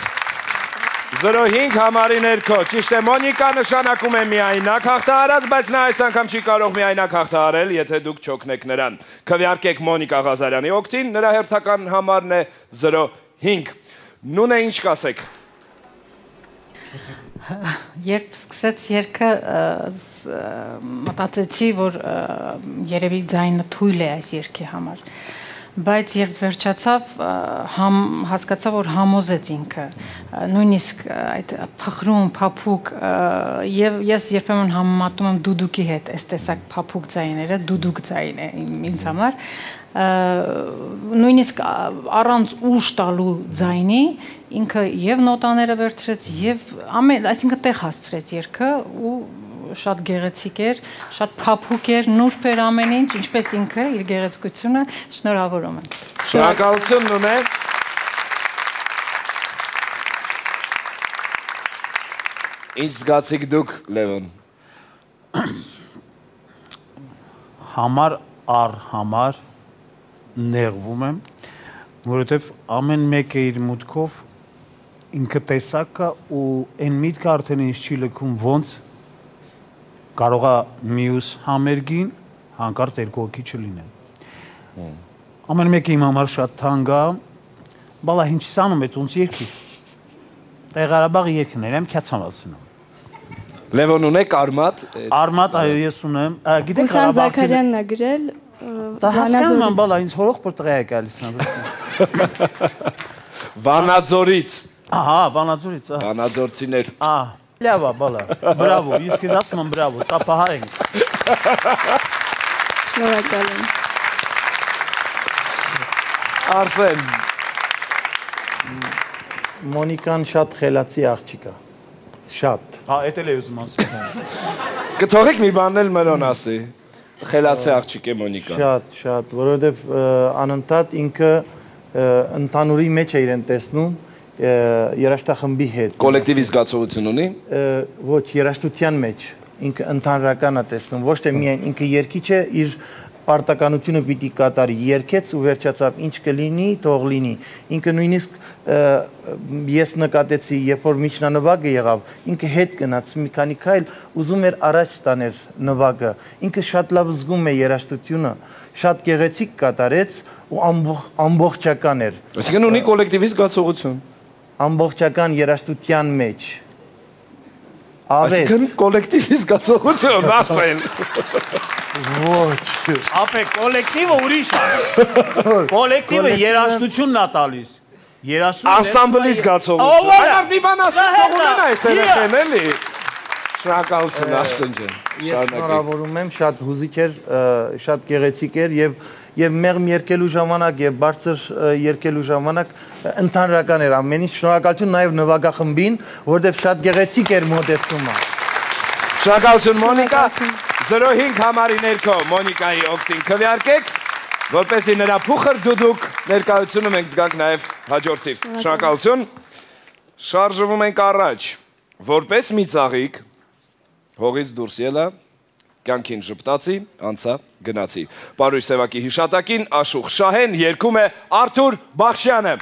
Զրոհինք համարի ներքո ճիշտ է Մոնիկա նշանակում է միայնակ հաղթահարած բայց նա այս անգամ չի կարող միայնակ հաղթահարել եթե դուք չօգնեք նրան Քվեարկեք Մոնիկա Ղազարյանի օգտին նրա հերթական համարն է 05 Նունե ինչ կասեք Երբ սկսեց երգը մտածեցի որ երևի ձայնը թույլ է այս երգի համար բայց երբ վերջացավ հասկացա որ համոզեց ինքը նույնիսկ այդ փխրուն փափուկ եւ ես երբեմն համեմատում եմ դուդուկի հետ այս տեսակ փափուկ ձայները դուդուկ ձայն է ինձ համար նույնիսկ առանց ուժ տալու ձայնի ինքը եւ նոտաները վերցրեց եւ ամեն այսինքն տեղ հասցրեց երգը ու շատ գեղեցիկ էր շատ փափուկ էր նուրբ էր ամեն ինչ ինչպես ինքը իր գեղեցկությունը շնորհավորում եմ շնորհակալություն ունե Ինչ զգացիք դուք Լևոն Համար առ համար նեղվում եմ որովհետև ամեն մեկը իր մուտքով ինքը տեսակը ու այն միտքը արդեն ինձ չի լքում ոնց կարող է մյուս համերգին հանկարծ երկու հոգի չլինել ամեն մեկը իմ համար շատ թանկ է բալա ինչ սանում է ոնց երկի Ղարաբաղի երկն է եմ քյացանացնում Լևոն ունե կարմատ Արմատ այո ես ունեմ գիտեք Ղարաբաղյանն է գրել Հասկանում եմ բալա ինձ հորող որ տղայա գալիս Վանաձորից Ահա Վանաձորից Վանաձորցիներ Ահա լավ է բալա բրավո ես քեզ ասում եմ բրավո ծափահար ենք Շնորհակալ եմ Արսեն Մոնիկան շատ խելացի աղջիկ է շատ հա դա էլ է ուզում ասում Կթողեք մի բան էլ մերոն ասի Խելացի աղջիկ է Մոնիկա Շատ շատ որովհետև անընդհատ ինքը ընդանուրի մեջ է իրեն տեսնում երաժշտախմբի հետ Կոլեկտիվի զգացողություն ունի Ոչ երաժշտության մեջ ինքը ընդհանրական է տեսնում ոչ թե միայն ինքը երգիչ է իր պարտականությունը պիտի կատարի երգեց ու վերջացավ ինչ կլինի թող լինի ինքը նույնիսկ ես նկատեցի երբ որ միջնանվագը եղավ ինքը հետ գնաց մի քանի քայլ ուզում էր առաջ տաներ նվագը ինքը շատ լավ զգում է երաժշտությունը շատ գեղեցիկ կատարեց ու ամբողջական էր այսինքն ունի կոլեկտիվի զգացողություն ամբողջական երաժշտության մեջ Այսինքն կոլեկտիվի զգացողություն Արսեն Ոչ Ապե կոլեկտիվը ուրիշ է Կոլեկտիվը երաժշտությունն է տալիս Անսամբլի զգացողություն Այդ մի բան ասեմ թող ունենա այս երեխան էլի Շնորհակալություն Արսեն ջան Ես շնորհավորում եմ շատ հուզիչ էր շատ գեղեցիկ էր եւ մեղմ երկելու ժամանակ եւ բարձր երկելու ժամանակ ընդհանրական էր ամեն ինչ շնորհակալություն նաեւ նվագախմբին որովհետեւ շատ գեղեցիկ էր մոտեցումը Շնորհակալություն Մոնիկա 05 համարի ներքո Մոնիկայի օգտին քվեարկեք որպեսզի նրա փուխր դուդուկ ներկայությունը մենք զգանք նաեւ հաջորդիվ Շնորհակալություն Շարժվում ենք առաջ որպես մի ծաղիկ հողից դուրս ելա Կյանքին ժպտացի, անցա, գնացի։ Պարույր Սևակի հիշատակին աշուխ շահեն երգում է Արթուր Բաղշյանը։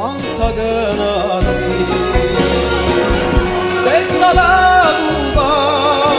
Ansaganasi, Tesalagubas.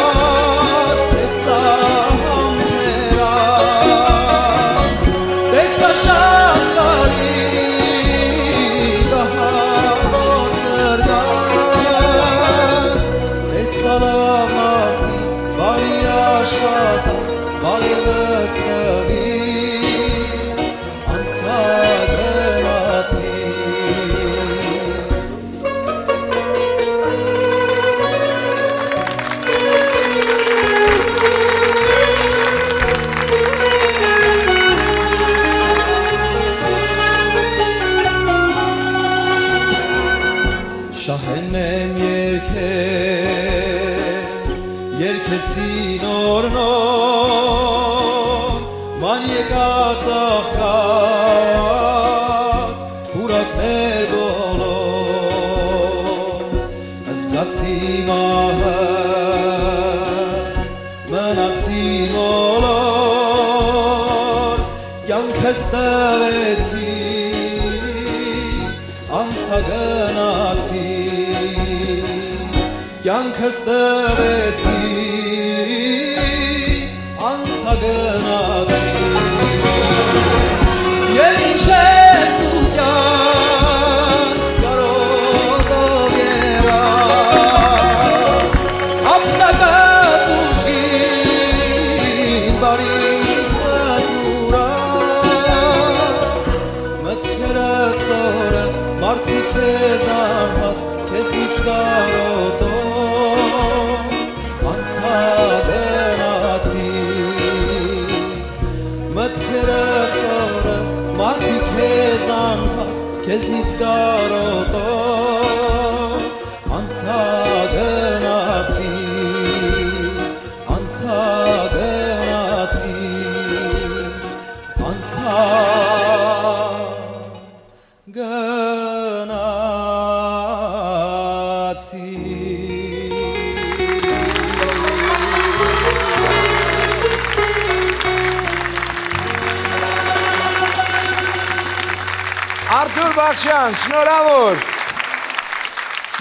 Բաշյան, շնորհավոր։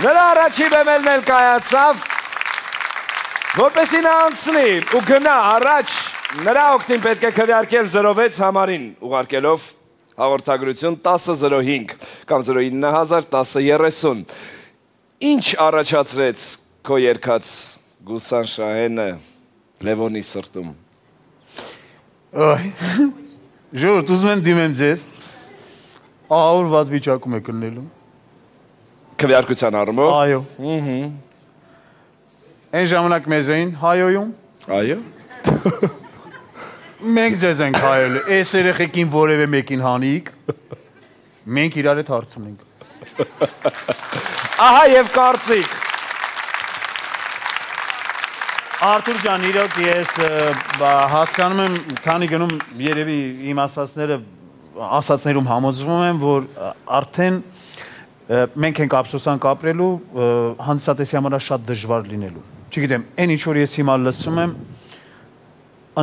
Նրա առաջի բեմելն էլ կայացավ, որպեսի նա անցնի ու գնա առաջ, նրա օգտին պետք է քվեարկել 06 համարին ուղարկելով հաղորդագրություն 10.05 կամ 09.10.30։ Ինչ առաջացրեց քո երկած Գուսան Շահենը Լևոնի սրտում։ Ժողովուրդ, ուզում եմ դիմեմ ձեզ։ Ağır vazgeçakum ekleyelim. Kıvır küçen armo. Ayo. En zamanak mezeyin hayoyum. Ayo. Mengzezen kayılı. Eseri hekim vore ve mekin hanik. Menk ilare tartımın. Aha ev kartsik. Artur can irak yes haskanım kani günüm yere bir imasasnere Ասացներում համոզվում եմ, որ արդեն մենք ենք ափսոսանք ապրելու, հանդիսատեսի համար շատ դժվար լինելու։ Չգիտեմ, այն ինչ որ ես հիմա լսում եմ,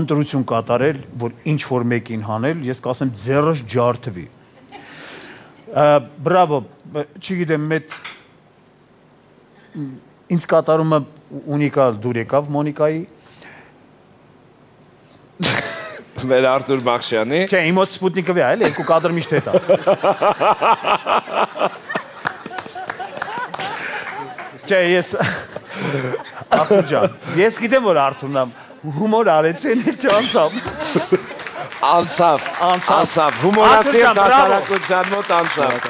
ընտրություն կատարել, որ ինչ որ մեկին հանել, ես կասեմ ձեռս ջարդվի։ Բրավո, չգիտեմ, մեծ ինձ կատարումը ունիկալ դուր եկավ Մոնիկայի։ Մեր Արթուր Բաղշյանի։ Չէ, իմ մոտ Սպուտնիկը վե այլ երկու կադրը միշտ հետա։ Չէ, ես Արթուր ջան, ես գիտեմ, որ Արթուրն ամ հումոր արեցին չանցավ։ Անցավ, անցավ, հումորասին հասարակության մոտ անցավ։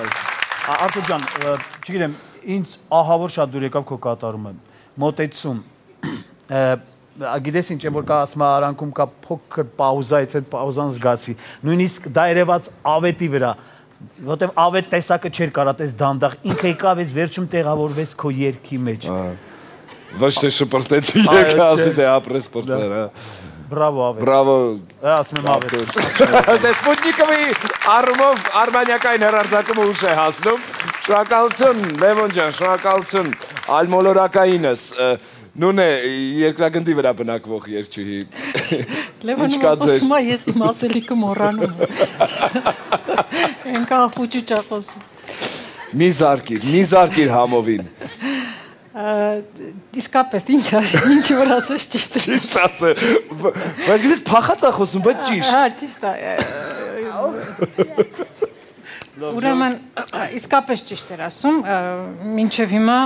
Արթուր ջան, չգիտեմ, ինձ ահավոր շատ դուր եկավ քո կատարումը, մոտեցում։ Գիտես ինչ եմ, որ կա ասմա արանքում կա փոքր պաուզա, այց այդ պաուզան զգացի, նույնիսկ դա երևաց ավետի վրա, ոտև ավետ տեսակը չեր կարատես դանդաղ, ինքը եկավ ես վերջում տեղավորվես քո երկի մեջ։ Ոչ թե շպրտեցի եկա, ասի թե ապրես պրծեր, հա։ Բրավո ավետ։ Բրավո։ Ասում եմ ավետ։ Դե Սպուտնիկովի առումով արմանիակային հեռարձակումը ուշ է հասնում։ Շնորհակալություն, Լևոն ջան, շնորհակալություն այլմոլորակայինս։ Նուն է երկրագնդի վրա բնակվող երկչուհի։ Լևոնում ապոսում է, ես իմ ասելիքը մորանում եմ։ Ենք ախուջու ճախոսում։ Մի զարկիր համովին։ Իսկապես, ինչ որ ասես ճիշտ է։ Ճիշտ ասեր։ Բայց գիտես պախաց ախոսում, բայց ճիշտ։ Հա, ճիշտ է։ Ուրեմն իսկապես ճիշտ էր ասում, մինչև հիմա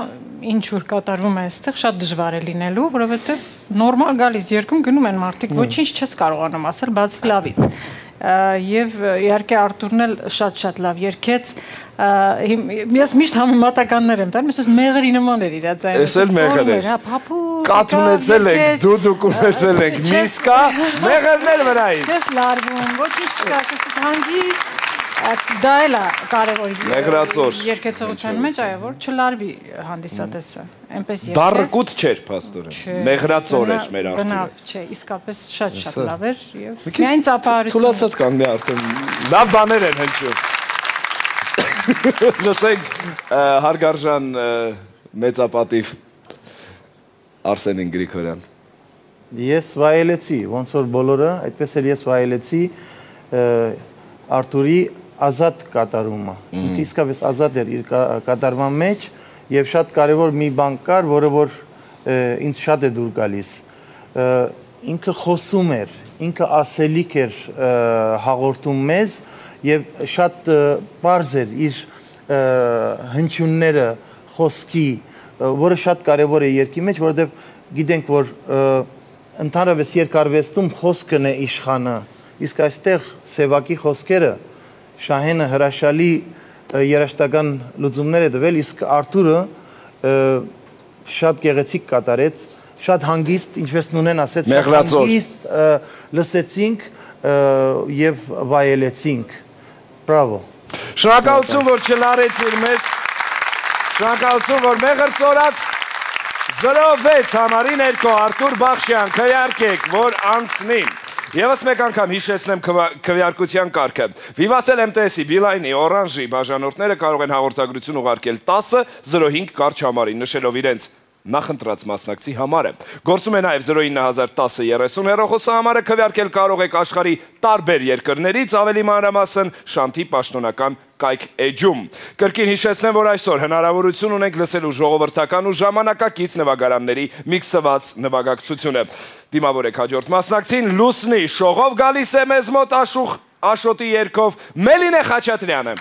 ինչ որ կատարվում է այստեղ շատ դժվար է լինելու, որովհետև նորմալ գալիս երկում գնում են մարդիկ, ոչինչ չես կարողանում ասել, բացի լավից։ Եվ իհարկե Արտուրն էլ շատ-շատ լավ երկեց։ Ես միշտ համեմատականներ եմ տալիս, մեղրի նման էր իր ձայնը։ Էս էլ մեղր էր։ Կաթ ունեցել եք, դուդուկ ունեցել եք, միսկա, մեղրն էլ վրայից։ Չես լարվում, ոչինչ չկարծես, հանգիստ։ Դա էլ է կարևոր երկեցողության մեջ, այո, որ չլարվի հանդիսատեսը, այնպես երկես։ Դարրկուտ չէր փաստորեն, մեղրածոր էր մեր Արտուրը։ Բնավ չէ, իսկապես շատ-շատ լավ էր և միայն ծափահարություն։ Թուլացած կանգնի Արտուրը, լավ բաներ են հնչում։ Լսենք հարգարժան մեծապատիվ Արսեն Գրիգորյան։ Ես վայելեցի, ոնց որ բոլորը, այդպես էլ ես վայելեցի Արտուրի ազատ կատարումը, իսկապես ազատ էր իր կատարման մեջ և շատ կարևոր մի բան կար, որը որ ինձ շատ է դուր գալիս, ինքը խոսում էր, ինքը ասելիք էր հաղորդում մեզ և շատ պարզ էր իր հնչյունները խոսքի, որը շատ կարևոր է երկի մեջ, որովհետև գիտենք, որ ընդհանրապես երկարվեստում խոսքն է իշխանը, իսկ այստեղ Սևակի խոսքերը Շահենը հրաշալի երաժշտական լուծումներ է տվել, իսկ Արտուրը շատ գեղեցիկ կատարեց, շատ հանգիստ, ինչպես Նունեն ասեց, հանգիստ լսեցինք և վայելեցինք։ Բրավո։ Շնորհակալություն, որ չլարեցիր մեզ, շնորհակալություն, որ մեղր ծորած 06 համարին երկու Արտուր Բաղշյան, քվեարկեք, որ անցնի։ Եվս մեկ անգամ հիշեցնեմ քվեարկության կարգը։ Վիվասել MTS-ի, Բիլայնի, Օրանժի բաժանորդները կարող են հաղորդագրություն ուղարկել 10-05 կարճ համարին, նշելով իրենց նախընտրած մասնակցի համարը։ Գործում է նաև 0901030 հեռախոսահամարը, քվեարկել կարող եք աշխարհի տարբեր երկրներից, ավելի մանրամասն շանթի պաշտոնական կայք էջում։ Կրկին հիշեցնեմ, որ այսօր հնարավորություն ունենք լսելու ժողովրդական ու ժամանակակից նվագարանների միքսված նվագակցությունը։ Դիմավորեք հաջորդ մասնակցին, Լուսնի շողով գալիս է մեզ մոտ աշուխ աշոտի երգով Մելինե Խաչատրյանը։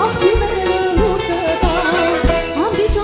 Ահ, դիվերը լուր կտան, հանդիճ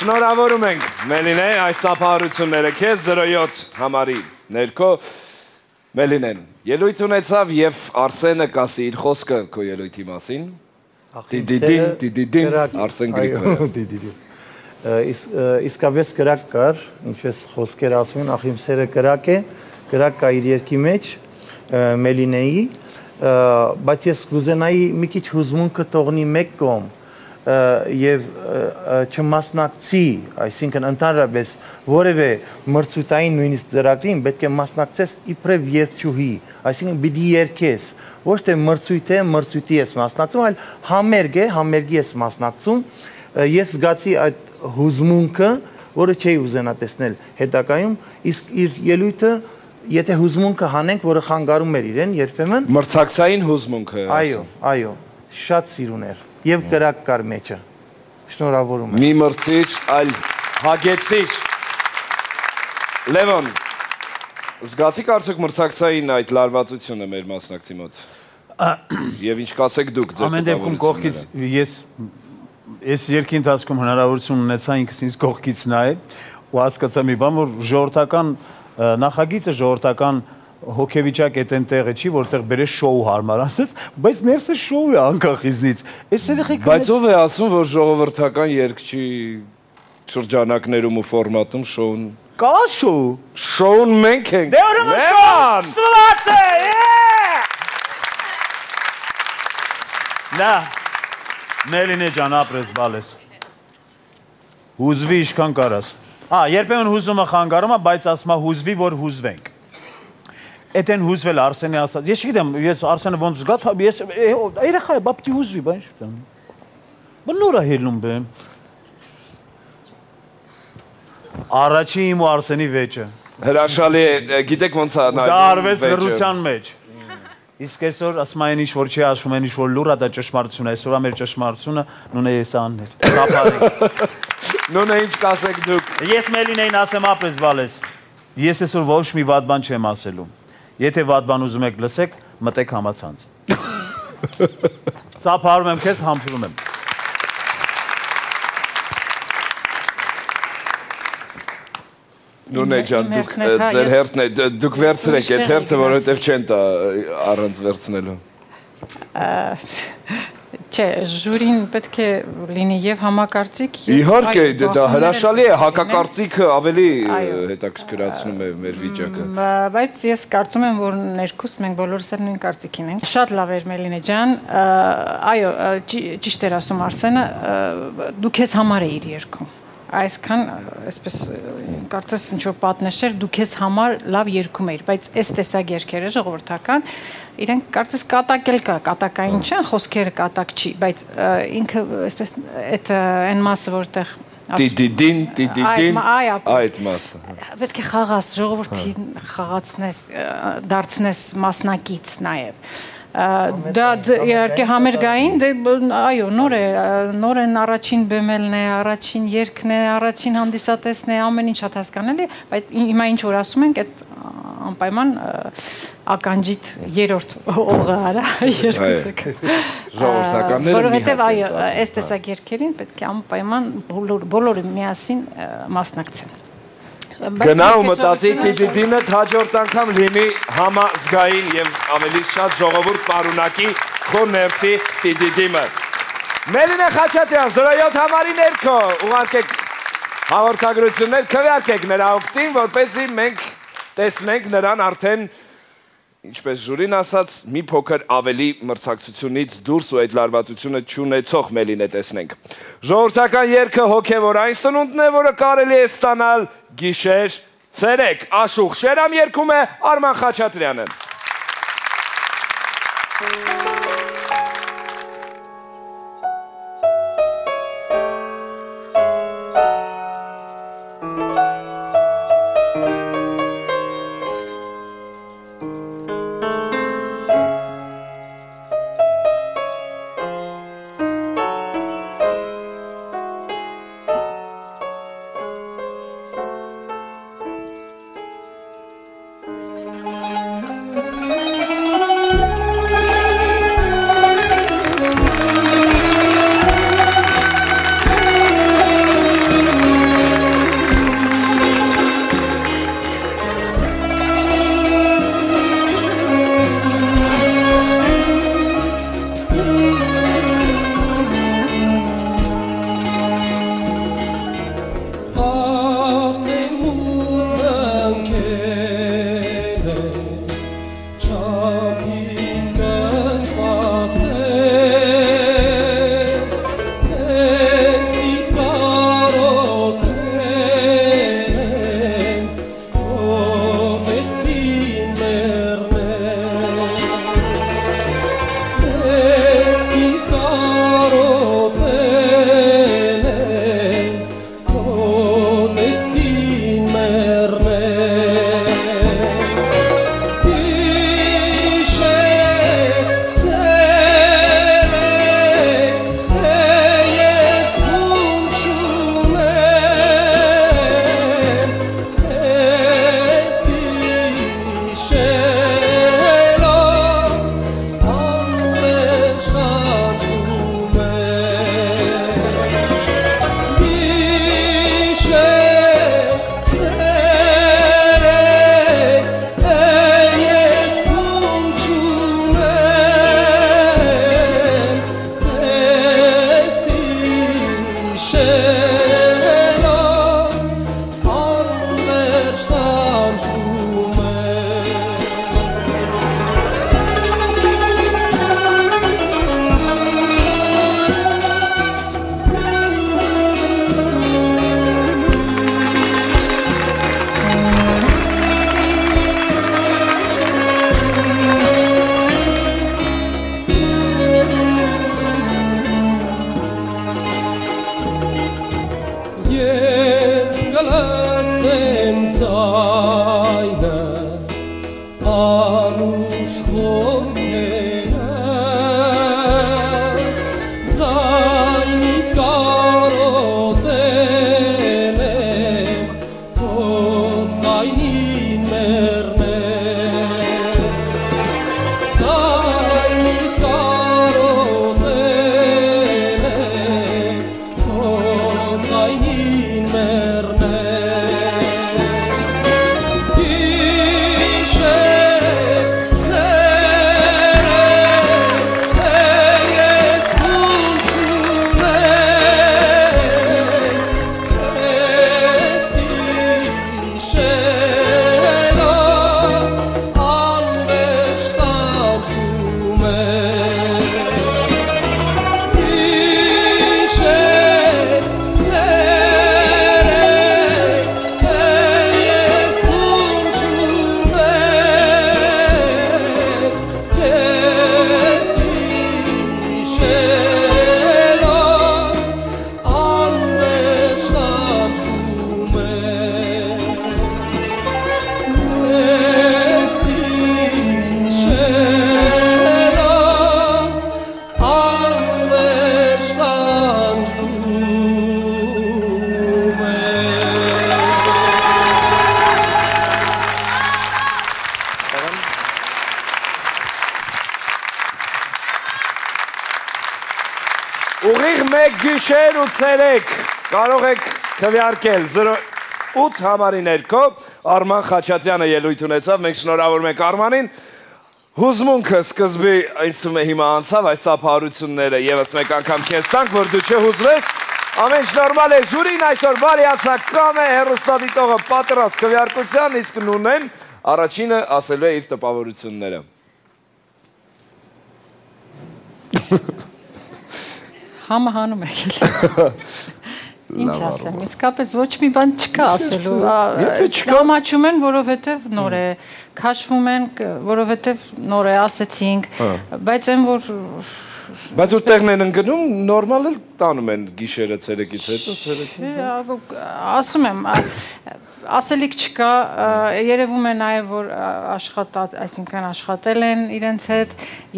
Շնորհավորում ենք Մելինե այս ապահարությունները քեզ 07 համարի ներքո Մելինեն ելույթ ունեցավ եւ Արսենը կասի իր խոսքը քո ելույթի մասին Արսեն Գրիգորյան իսկապես կրակ կար ինչպես խոսքեր ասում են ախիմ սերը կրակ է կրակ կա իր երկի մեջ Մելինեի բայց ես կուզենայի մի քիչ հուզմունքը թողնի մեկ կողմ Եվ չմասնակցի, այսինքն ընդհանրապես որևէ մրցույթային նույնիսկ ծրագրին պետք է մասնակցես իբրև երկչուհի, այսինքն պիտի երգես, ոչ թե մրցույթի ես մասնակցում, այլ համերգ է, համերգի ես մասնակցում, ես զգացի այդ հուզմունքը, որը չէի ուզենա տեսնել հետագայում, իսկ իր ելույթը եթե հուզմունքը հանենք, որը խանգարում էր իրեն երբեմն մրցակցային հուզմունքը, այո, այո, շատ սիրուն էր Եվ գրակ կար մեջը, շնորհավորում եմ։ Մի մրցիչ, այլ հագեցիչ։ Լևոն, զգացիք արդյոք մրցակցային այդ լարվածությունը մեր մասնակցի մոտ։ Եվ ինչ կասեք դուք ձեր տպավորությունները։ Հոգևիճակ է տեն տեղը չի, որտեղ բերես շոու հարմար ասես, բայց ներսը շոու է անկախ իզնից։ Բայց ով է ասում, որ ժողովրդական երկչի շրջանակներում ու ֆորմատում շոուն։ Կա շոու։ Շոուն մենք ենք։ Դե ուրեմն շոուն ստված է, Նա, Մելինե ջան, ապրես բալես։ Հուզվի ինչքան կարաս։ Երբեմն հուզումը խանգարում է, բայց ասում է հուզվի, որ հուզվենք։ Eten huzvel Arsen'i asad. Yes gidem. Yes Arsen'i bonus gat. Yes. Ayrekhay babti huzvi ben şuradan. Ben Nora helum ben. Araçim Arsen'i veçe. Heraşali gidek vonsa. Darves Rutan meç. İskesor asmayın iş varçı asmayın iş var. Lura da çeşmartsuna. Esora mer çeşmartsuna. Nune yesanler. Nune hiç kasek duk. Yes Meline'in asem apres bales. Yes esor voş mi vadban çem aselum. Եթե վատման ուզում եք լսեք, մտեք համացանց։ Ծափարում եմ քեզ, համբուրում եմ։ Նունե ջան, դուք ձեր հերթն է, դուք վերցրեք այդ հերթը, որովհետև չեն տա առանց վերցնելու։ Չէ, ժյուրին պետք է լինի եւ համակարծիք։ Իհարկե, դա հրաշալի է, հակակարծիքը ավելի հետաքրքրացնում է մեր վիճակը։ Բայց ես կարծում եմ, որ ներկուս մենք բոլորս էլ նույն կարծիքին ենք։ Շատ լավ էր Մելինե ջան։ Այո, ճիշտ էր ասում Արսենը, դու քեզ համար էիր երգում։ Այսքան, այսպես կարծես ինչ որ պատնեշեր, դու քեզ համար լավ երգում էիր, բայց այս տեսակ երգերը ժողովրդական իրենք կարծես կատակ էլ կա, կատակային չեն, խոսքերը կատակ չի, բայց ինքը այսպես այդ այն մասը որտեղ դիդին, դիդին, այդ մասը։ Պետք է խաղաս, ժողովրդին խաղացնես, դարձնես մասնակից նաև։ Դա իհարկե համերգային, այո, նորեն առաջին բեմելն է, առաջին երգն է, առաջին հանդիսատեսն է, ամեն ինչ շատ հասկանալի, բայց հիմա ինչ որ ասում ենք, այդ անպայման ականջիտ երրորդ օղը արա երկուսը։ Ժողովրդականները։ Որովհետև այո, այս տեսակ երգերին պետք է անպայման բոլորը միասին մասնակցեն։ Գնա ու մտածի դիդինդ հաջորդ անգամ լինի համազգային և ավելի շատ ժողովուրդ պարունակի քոր ներսի դիդիմը։ Մելինե Խաչատրյան 07 համարի ներքո ուղարկեք հաղորդագրություններ, քվեարկեք նրա օգտին, որպեսզի մենք տեսնենք նրան արդեն Ինչպես ժյուրին ասաց, մի փոքր ավելի մրցակցությունից դուրս ու այդ լարվածությունը չունեցող Մելին է տեսնենք։ Ժողովրդական երգը հոգևոր այն սնունդն է, որը կարելի է ստանալ գիշեր, ցերեկ, աշուխ։ Շերամ երգում է Արման Խաչատրյանը։ Կարող եք քվեարկել 08 համարի ներքո Արման Խաչատրյանը ելույթ ունեցավ, մենք շնորհավորում ենք Արմանին։ Հուզմունքը սկզբի այսում է հիմա անցավ, այս սափարությունները եւս մեկ անգամ քեզ տանք, որ դու չհուզվես։ Ամեն ինչ նորմալ է, ժյուրին այսօր բարիացակամ է, հեռուստադիտողը պատրաստ քվեարկության, իսկ նունեն Առաջինը ասելու է իր տպավորությունները։ Համը հանում եք էլ։ Ինչ ասեմ, իսկապես ոչ մի բան չկա ասելու։ Դրամաչում են, որովհետև նոր է, քաշվում են, որովհետև նոր է, ասեցինք, բայց այն որ բայց որ տեղն են ընկնում, նորմալ էլ տանում են գիշերը ցերեկից հետո։ Ասում եմ, ասելիք չկա, երևում է նաև որ այսինքն աշխատել են իրենց հետ,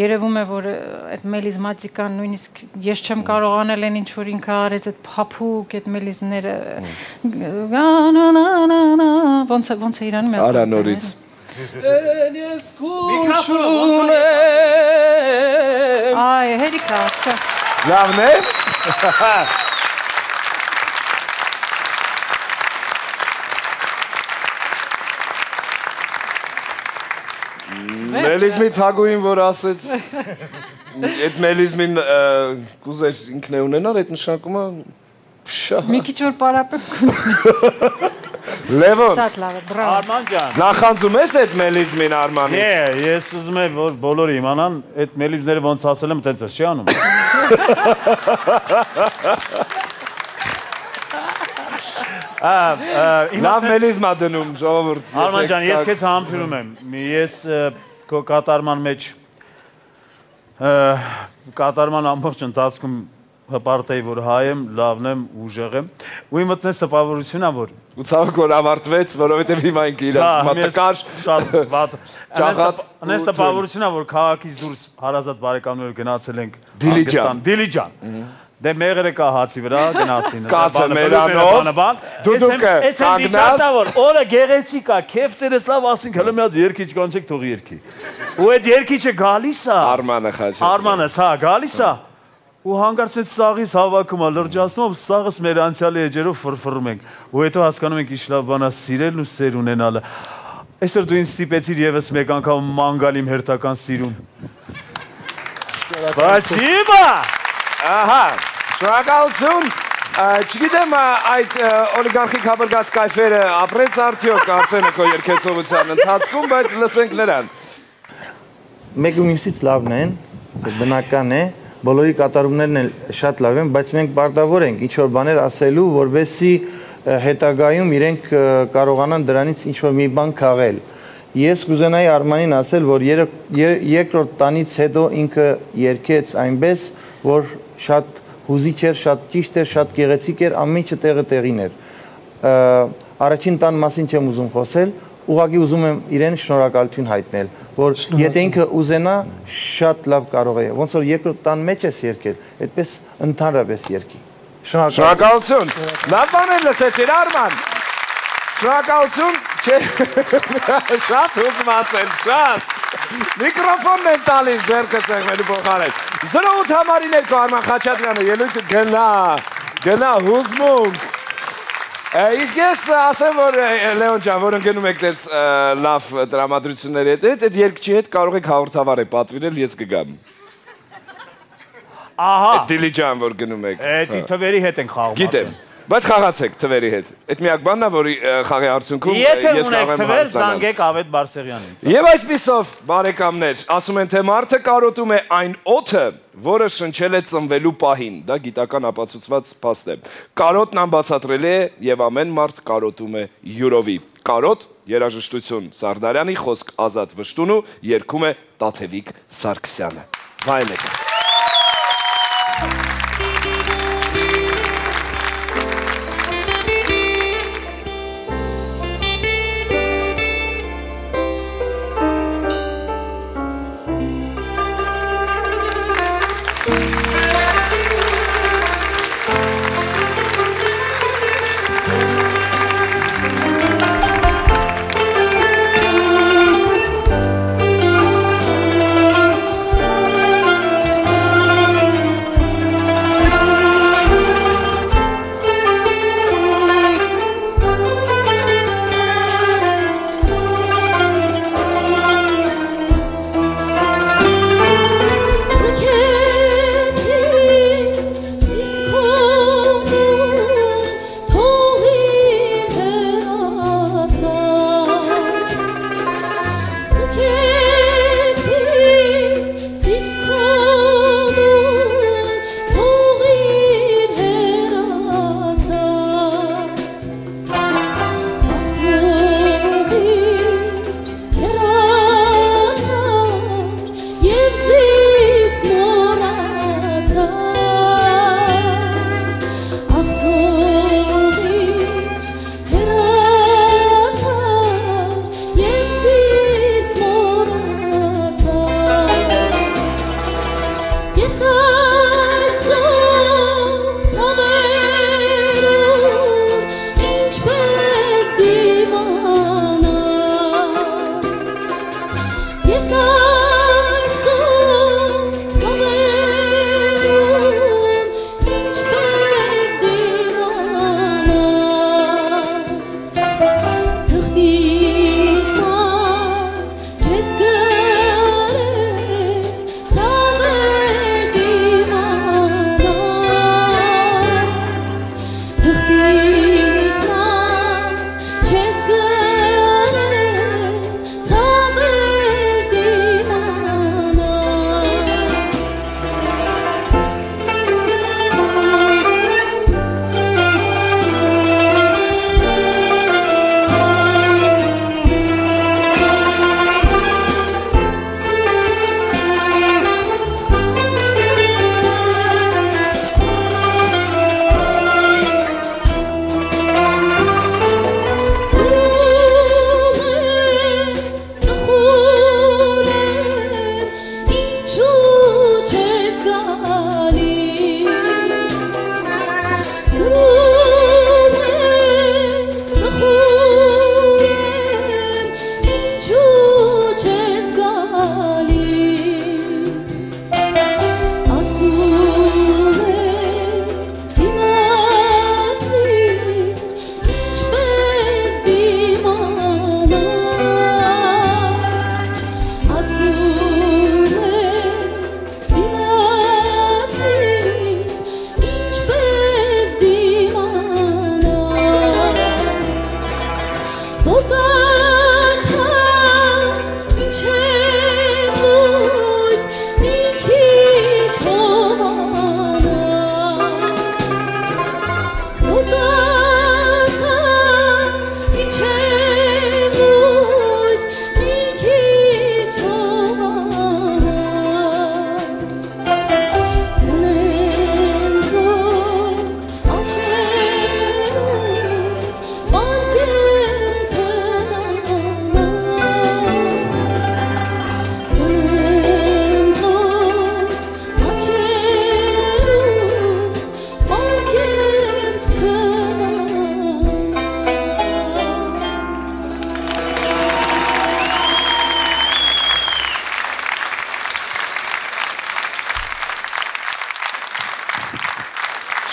երևում է որ այդ մելիզմատիկան նույնիսկ ես չեմ կարող անել են ինչ որ ինքը արեց այդ փափուկ, այդ մելիզմները ոնց է իրանում է արանորից։ Ay harika. Lavne. Melizmi taguyim vor asets. Et melizmin kuzer inkne unenar et nşankuma. Miki çor parapem. Levon. Նախանձում ես այդ մելիզմին Արմանից։ Չէ, ես ուզում եմ որ բոլորը իմանան այդ մելիզմները ոնց ասել եմ, տենց էս չի անում։ Լավ մելիզմ ա դնում ժողովուրդ։ Արման ջան, ես քեզ համբերում եմ։ Ես քո կատարման մեջ կատարման ամբողջ ընթացքում հպարտեի որ հայ եմ, լավն եմ, ուժեղ եմ։ Ու իմ մտնես տպավորությունն ա որ ու ցավոք որ ավարտվեց, որովհետև հիմա ինքը իրաց մատակարժ ճաղատ։ Անես տպավորությունն ա որ քաղաքից դուրս հարազատ բարեկամներ գնացել ենք Դիլիջան։ Դիլիջան։ Դե մեղրը կա հացի վրա գնացին։ Կացը մերանով։ Դուդուկը կանգնած։ Օրը գեղեցիկ ա, քեֆտերս լավ ասինք հələ մի հատ երկիչ կանչեք թող երկի։ Ու այդ երկիչը գալիս ա։ Արմանը Խաչատրյան։ Արմանս հա գալիս ա։ Ու հանգարցեց սաղիս հավակումա, լրջասնով սաղս մեր անցյալի էջերով վրվրում ենք, ու հետո հասկանում ենք իշլավ բանա սիրելն ու սեր ունենալը, այսր դու ինձ ստիպեցիր եվս մեկ անգավ մանգալիմ հերթական սիրում։ Բասիվա, ահա, շրակալցում, չգիտեմ այդ օլիգարխիկ հաբրգած կայվերը ապրեց արդյոք Արսենը քո երկեցողության ընթացքում, բայց լսենք նրան։ Մեկ ու մյուսից լավն են, բնական է, բոլորի կատարումներն էլ շատ լավ են, բայց մենք պարտավոր ենք ինչ-որ բաներ ասելու, որպեսզի հետագայում իրենք կարողանան դրանից ինչ-որ մի բան քաղել։ Ես կուզենայի Արմանին ասել, որ երկրորդ տանից հետո ինքը երգեց այնպես, որ շատ հուզիչ էր, շատ ճիշտ էր, շատ գեղեցիկ էր, ամեն ինչը տեղը տեղին էր։ Առաջին տան մասին չեմ ուզում խոսել, ուղղակի ուզում եմ իրեն շնորհակալություն հայտնել, որ եթե ինքը ուզենա շատ լավ կարող է, ոնց որ երկրորդ տան մեջ ես երկել, այդպես ընդհանրապես երկի։ Շնորհակալություն։ Լավ բան են լսեցին Արման։ Շնորհակալություն, շատ հուզված են, շատ։ Միկրոֆոնն են տալիս ձեռքս եղմելու փոխարեն։ 08 համարի ներքո Արման Խաչատրյանը ելույթը գնա, գնա հուզմունք։ Իսկ ես ասեմ, որ Լևոն ջան, որ ընկնում եք տենց լավ դրամատրությունների հետից, այդ երկչի հետ կարող եք հաղորդավար է պատվիրել, ես կգամ։ Ահա։ Այդ դիլիջան, որ գնում եք։ Այդ թվերի հետ ենք խաղում։ Գիտեմ, բայց խաղացեք թվերի հետ։ Այդ միակ բանն է, որ խաղի արդյունքում ես կարող եմ հաղթանալ։ Եվ այսպիսով, բարեկամներ, ասում են, թե մարդը կարոտում է այն օդը, որը շնչել է ծնվելու պահին, դա գիտական ապացուցված փաստ է։ Կարոտն անբացատրելի է և ամեն մարդ կարոտում է յուրովի։ Կարոտ երաժշտություն Սարդարյանի, խոսք Ազատ Վշտունու, երգում է Տաթևիկ Սարգսյանը։ Վայելեք։ Altyazı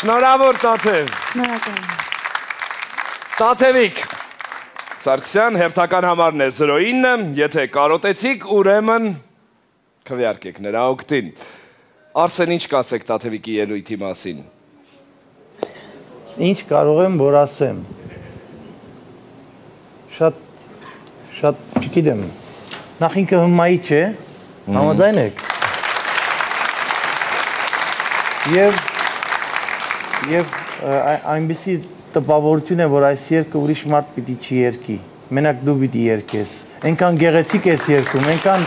Bravo Tatev. Tatevik Սարգսյան հերթական համարն է 09-ը, եթե կարոտեցիք, ուրեմն քվեարկեք նրա օգտին. Արսեն, ինչ կասեք Տաթևիկի ելույթի մասին? Ինչ կարող եմ որ ասեմ? Շատ չգիտեմ. Նախ ինքը հմայի չէ, համաձայն եք։ Եվ այնպիսի տպավորություն է, որ այս երկը ուրիշ մարդ պիտի չի երկի, մենակ դու պիտի երկես, ենքան գեղեցիկ ես երկում, ենքան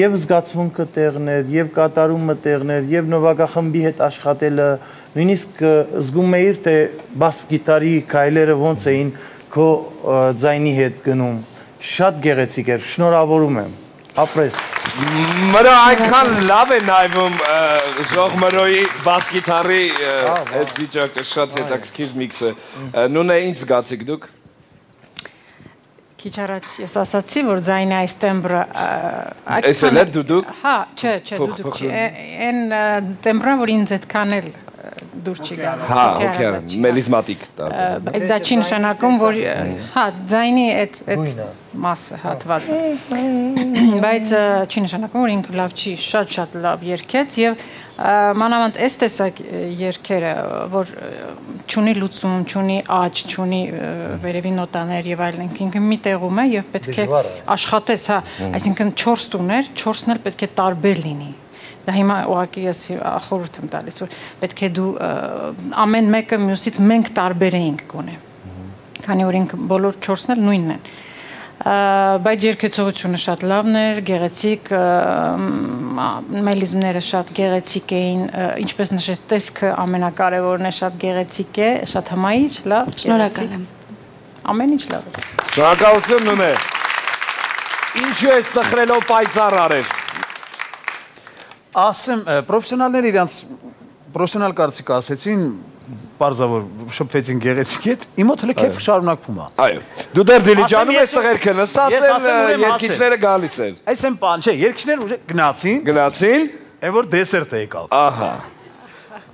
և զգացվունքը տեղներ, և կատարումը տեղներ, և նովագախմբի հետ աշխատելը, նույնիսկ զգում էիր, թե բաս գիտարի կայլերը ոնց էին քո ձայնի հետ գնում, շատ գեղեցիկ էր, շնորհավորում եմ, ապրես։ Մրա այնքան լավ է նայվում ժող մրոյի բաս գիտարի այդ վիճակը շատ հետաքրքիր միքսը։ Նույն է ինչ զգացիք դուք։ Քիչ առաջ ես ասացի, որ ձայնի այս տեմբրը… Այս էլ է դուդուկ։ Հա, չէ, չէ, դուդուկ չի։ Են տեմբրը, որ ինձ այդքան էլ դուր չի գալիս։ Հա, օքեյ, մելիզմատիկ տարբեր։ Բայց դա չի նշանակում, որ հա, ձայնի այդ մասը հատվածը։ Բայց չի նշանակում, որ ինքը լավ չի, շատ-շատ լավ երկեց եւ մանավանդ այս տեսակ երկերը, որ չունի լուծում, չունի աճ, չունի վերևի նոտաներ եւ այլն, ինքը մի տեղում է եւ պետք է աշխատես, հա, այսինքն 4 տուներ, 4-ն էլ պետք է տարբեր լինի։ Դա հիմա ուղղակի ես խորհուրդ եմ տալիս, որ պետք է դու ամեն մեկը մյուսից մենք տարբեր էինք գոնե, քանի որ ինք բոլոր 4-ն էլ նույնն են։ Բայց երկեցողությունը շատ լավն էր, գեղեցիկ, մելիզմները շատ գեղեցիկ էին, ինչպես նշեց, տեսքը ամենակարևորն է, շատ գեղեցիկ է, շատ հմայիչ, լավ, շնորհակալ եմ։ Ամեն ինչ լավ է։ Շնորհակալություն Նունե։ Ինչու ես ծխրելով պայծառ արել։ Ասեմ, պրովսիոնալներ իրանց պրովսիոնալ կարծիք ասեցին, պարզավոր շպվեցին գեղեցիք հետ, իմոտ հլեք եվ շարունակվում է։ Այո, դու դեր դիլիջանում ես տղերքը նստաց են, երկիչները գալիս են։ Այս եմ պան չէ, երկիչները գնացին, է որ դեսերտ է եկավ։ Ահա։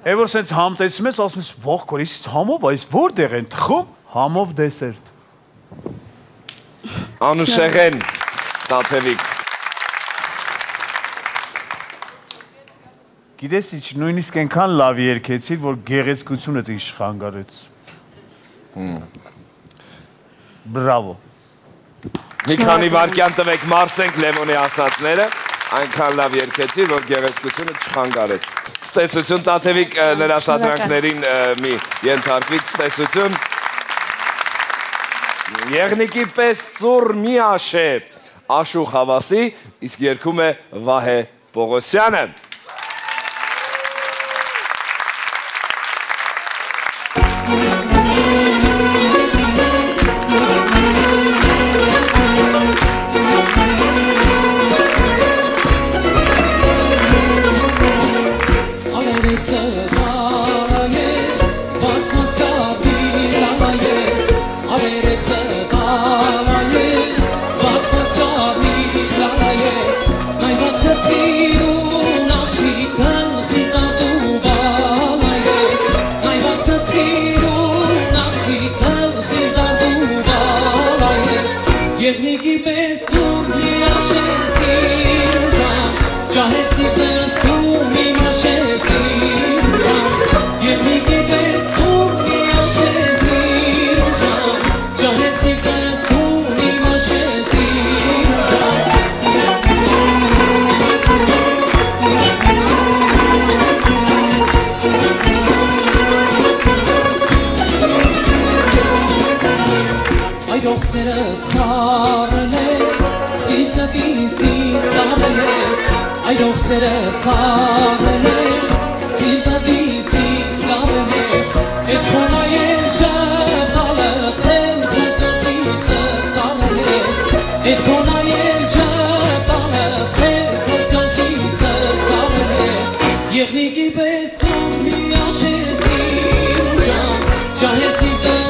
Է որ սենց համ տեսում ես, ասում ես, ող կորիսից համով, այս որ դեղ են տխում, համով դեսերտ։ Անուշեղ են, Տաթևիկ։ Գիտես իչ, նույնիսկ ենքան լավ երկեցիր, որ գեղեցկությունը տիշ խանգարեց։ Բրավո։ Մի քանի վարկյան տվեք Մարսենք Լևոնի ասացները, այնքան լավ երկեցիր, որ գեղեցկությունը չխանգարեց։ Ստեսություն, Տաթևիկ լրասադրանքներին մի ենթարկվիտ ստեսություն։ Եղնիկի պես ծուր մի աշե աշու խավասի, իսկ երկում է Վահե Պողոսյանը։ Give me best, give me ashes, give me joy, joy is the best.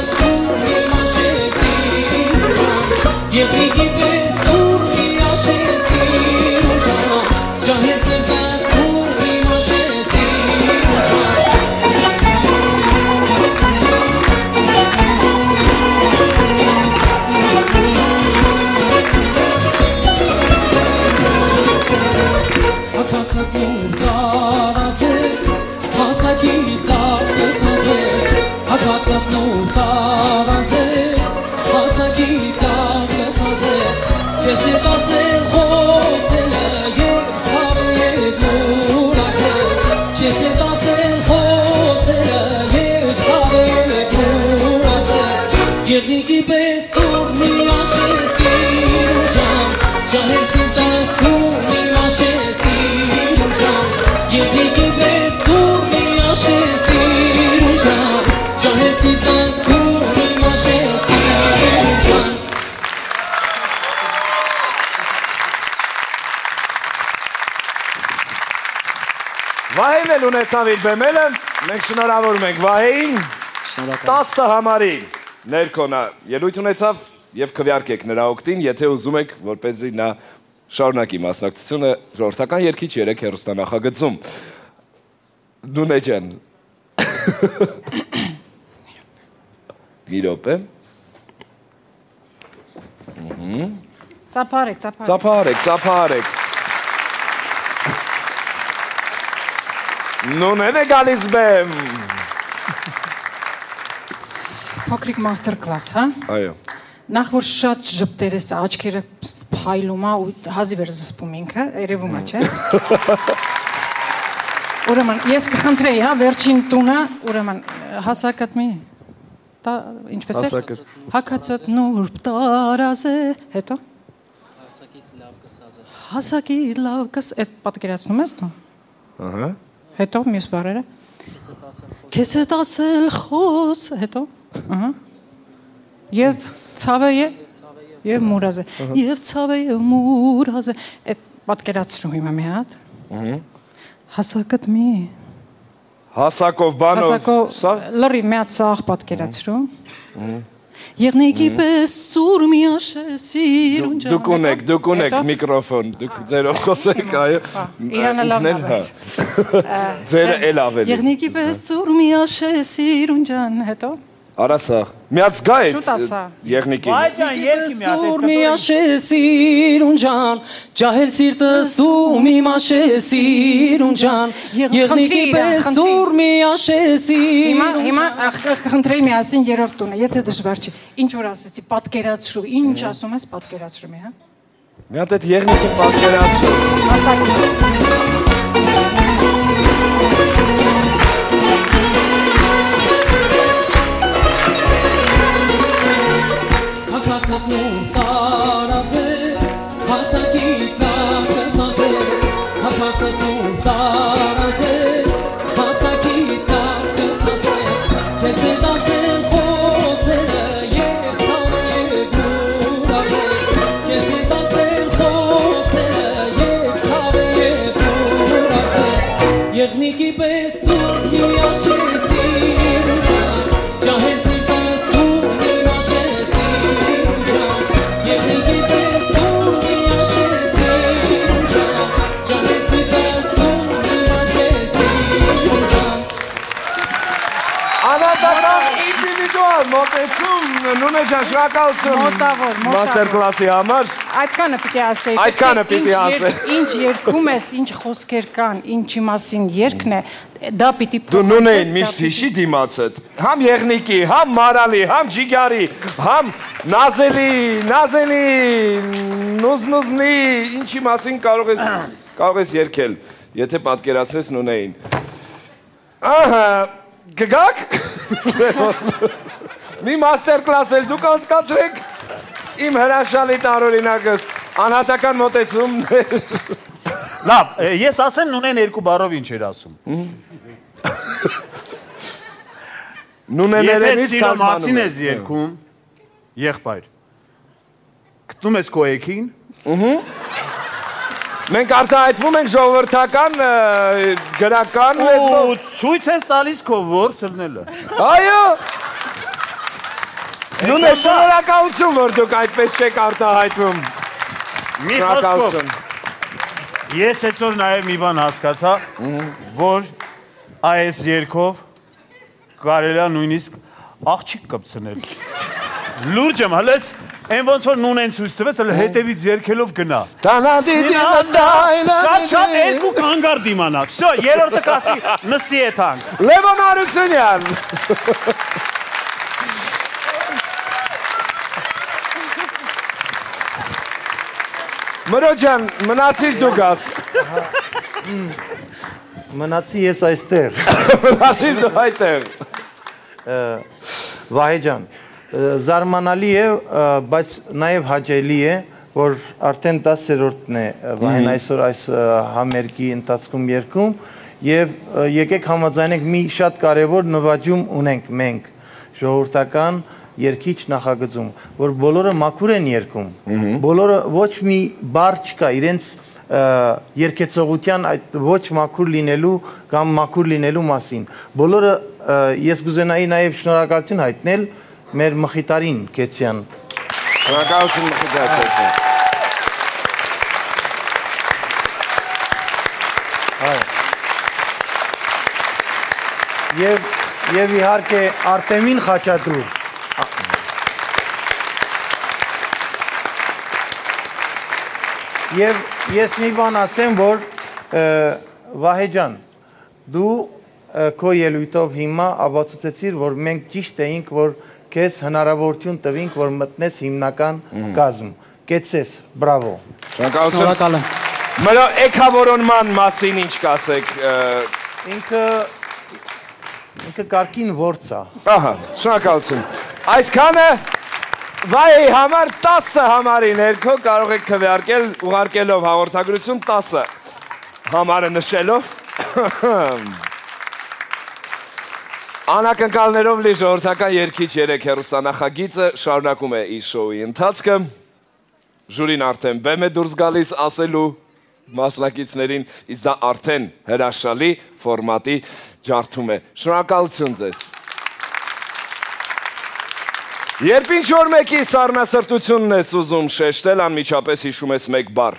Вірники безсудні наші сім'ям, часи таснули наші сім'ям. Вірники безсудні наші сім'ям, часи таснули наші сім'ям. Վահեն էլ ունեցավ իր բեմելը, մենք շնորհավորում ենք Վահեին, տասը համարի ներքոնը ելույթ ունեցավ և քվյարկեք նրա օգտին, եթե ուզում եք, որպեսզի նա շարունակի մասնակցությունը ժողովրդական երգիչ 3 հեռուստանախագծում։ Նունե ջան։ Գիրոպե։ Ծափարեք, ծափարեք։ Ծափարեք, ծափարեք։ Նունեն է գալիս բեմ։ Հոքրիկ մաստր կլաս, հա։ Այո։ Նախ որ շատ ժպտեր ես աչքերը պայլում ա ու հազիվ էր զսպում ինքը, երևում ա, չէ։ Ուրեմն, ես կխնդրեի, հա, վերջին տունը, ուրեմն, հասակդ մի, ինչպես է։ Հասակդ։ Հակացդ նուրբ տարազ է, հետո։ Հասակիտ լավ կս ազը։ Հետո, մյուս բարերը։ Քեզ հետ ասել խոս, հետո։ Եվ ծավ է և մուրազ է։ Եվ ծավ է և մուրազ է։ Այդ պատկերացրում իմը մի հատ։ Հասակըտ մի։ Հասակով բանով։ Հասակով լրի մի հատ սաղ պատկերացրում։ Եղնեքի պես ծուր մի աշես իրուն ճանետով։ Դուք ունեք միկրոֆոն, դուք ձերով խոսեք, այո։ Իրանը լավ նավայց։ Ձերը էլ ավելի։ Եղնեքի պես ծուր մի աշես իրուն ճանետով։ Արասաղ, միած գա էդ եղնիքին։ Բայջան, երկի միած էդ կպոյի։ Սուր մի աշես իրուն ճան, ճահել սիրտը սում իմ աշես իրուն ճան, եղնիքի պես սուր մի աշես իրուն ճան։ Հիմա խնդրեի միասին երորդ տունը, եթե դժվար չի, ինչ որ ասեցի, պատկերացրու, ինչ ասում ես պատկերացրում է, հա։ Միատ էդ եղնիքին պատկերացրու։ Ասակին։ Հակացատնում տարազ է, հասակիտ լավ կսազ է, հակացատնում տարազ է, հասակիտ լավ կսազ է, կեզ է տասել խոսերը, եվ ծավ եվ ուրազ է, կեզ է տասել խոսերը, եվ ծավ եվ ուրազ է, եղնիքի պես ծուրդի աշես իրում ճան, ճահել սիրտանս դուրդ իմ աշես Մոտեցում, նուն է ճանշրակալություն մաստերկլասի համար։ Այդքանը պիտի ասեի։ Այդքանը պիտի ասեի։ Ինչ երկում ես, ինչ խոսքեր կան, ինչի մասին երկն է, դա պիտի պտի։ Դու նուն էին միշտ հիշի դիմացըտ, համ եղնիկի, համ մարալի, համ ջիգարի, համ նազելի, նազելի, նուզնուզնի, ինչի մասին կարող ես երկել, եթե պատկերացնես նուն էին։ Ահա, գգակ։ Մի մաստերկլաս էլ դուք անցկացրեք, իմ հրաշալի տարորինակս, անհատական մոտեցումներ։ Լավ, ես ասեմ նունեն երկու բարով ինչ էր ասում։ Եթե սիրո մասին ես երկում, եղբայր, գտնում ես քո էքին։ Մենք արտահայտվում ենք ժողովրդական, գրական լեզվով։ Ու ցույց ես տալիս քո ворցնելը։ Այո։ Նուն է շնորհակալություն, որ դուք այդպես չեք արտահայտվում։ Մի խոսքով։ Ես այսօր նաև մի բան հասկացա, որ այս երգով կարելի է նույնիսկ աղջիկ կպցնել։ Լուրջ եմ, հլեց են ոնց որ նուն են ցույց տվեց, հլ հետևից երգելով գնա։ Շատ երկու կանգարդ իմանա։ Շո, երորդը կասի նստի է թանք։ Լևոն Արությունյան։ Մրոջան, մնացիր դու գաս։ Մնացի ես այստեղ։ Մնացիր դու այստեղ։ Վահե ջան, Զարմանալի է, բայց նաև հաճելի է, որ արդեն 10-րդն է Վահեն այսօր այս համերգի ընթացքում երկում եւ եկեք համաձայնենք մի շատ կարեւոր նվաճում ունենք մենք ժողովրդական երկիչ նախագծում, որ բոլորը մաքուր են երկում, բոլորը ոչ մի բառ չկա իրենց երկեցողության այդ ոչ մաքուր լինելու կամ մաքուր լինելու մասին։ Բոլորը ես գուզենայի նաև շնորհակալություն հայտնել Mher Mnatsakan. Շնորհակալություն Մխիթար Քեցյան։ Եվ իհարկե Արտեմին Խաչատրու։ Եվ ես մի բան ասեմ, որ Վահե ջան, դու քո ելույթով հիմա ապացուցեցիր, որ մենք ճիշտ էինք, որ Kes հնարավորություն տվինք, որ մտնես հիմնական կազմ։ Կեցես, բրավո։ Շնորհակալ եմ։ Մրա էքավորոնման մասին ինչ կասեք։ Ինքը կարկին որց է։ Ահա, շնորհակալություն։ Այսքանը Վայեի համար 10 համարի ներքո կարող եք քվեարկել ուղարկելով հաղորդագրություն 10 համարը նշելով։ Անակնկալներով լի ժողովրդական երգիչ 3 հեռուստանախագիծը շարունակում է իր շոուի ընթացքը, ժյուրին արդեն բեմ է դուրս գալիս ասելու մասնակիցներին, իսկ դա արդեն հրաշալի ֆորմատի ջարդում է։ Շնորհակալություն ձեզ։ Երբ ինչ-որ մեկի սառնասրտությունն ես ուզում շեշտել, անմիջապես հիշում ես մեկ բառ՝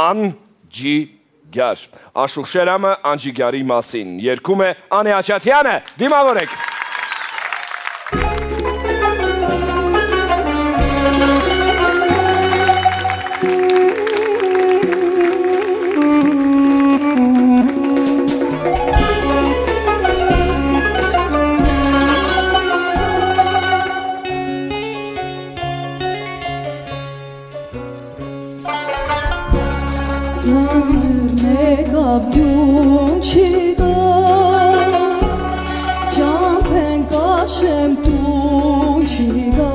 անջի Գյար, աշուղ շերամը անջի գյարի մասին, երկում է Անի Աչատյանը, դիմավոր եք։ Avdun çida, can penkaşem tun çida,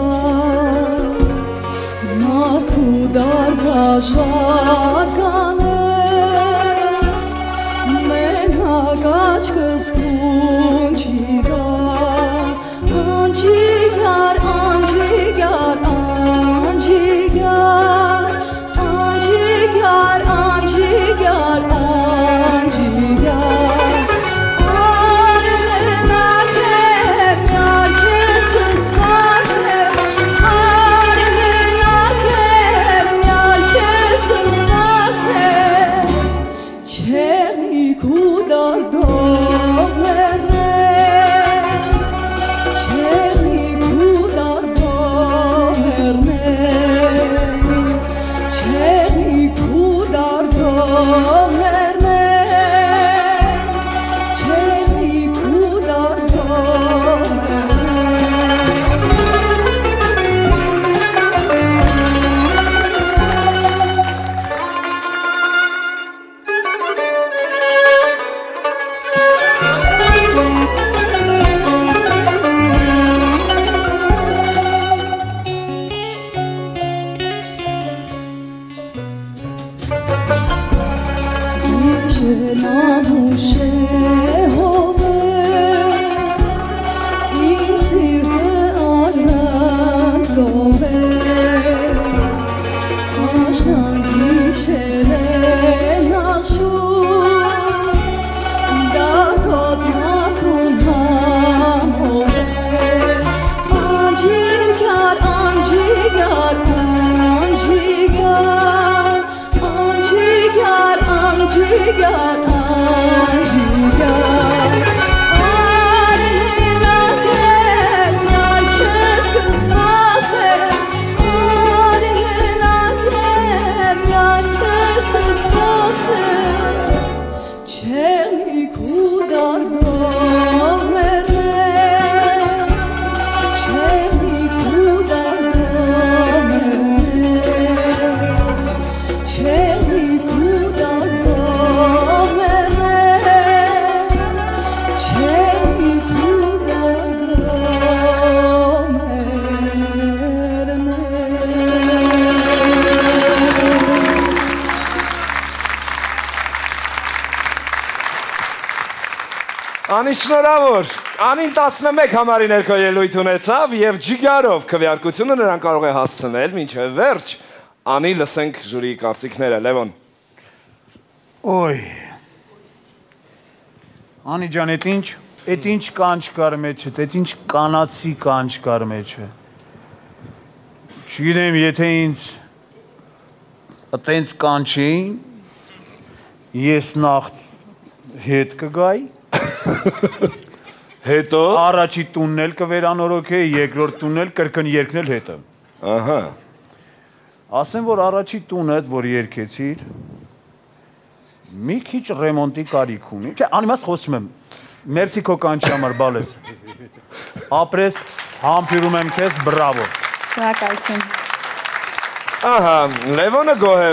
nartu darga jargane, menagaç kız tun çida, ancigar ancigar ancigar ancigar ancigar. Ani շնորհավոր, Անին 11 համարի ներկայելույթ ունեցավ եւ ջիգարով քվեարկությունը նրան կարող է հասցնել մինչեւ վերջ։ Անի, լսենք ժյուրիի կարծիքները, Լևոն։ Ոյ։ Անի ջան, էդ ինչ կանչ կար մեջը, էդ ինչ կանացի կանչ կար մեջը։ Չգիտեմ, եթե ինձ այդպես կանչեին, ես նախ հետ կգայի։ Հետո առաջի տունն էլ կվերանորոգե, երկրորդ տունն էլ կրկն երկն էլ հետը։ Ահա։ Ասեմ, որ առաջի տունը, որ երկեցիր, մի քիչ ռեմոնտի կարիք ունի։ Չէ, անիմաստ խոսում եմ։ Մերսի քո կանչի համար, բալես։ Ապրես, համբուրում եմ քեզ, բրավո։ Շնորհակալություն։ Ահա, Լևոնը գոհ է։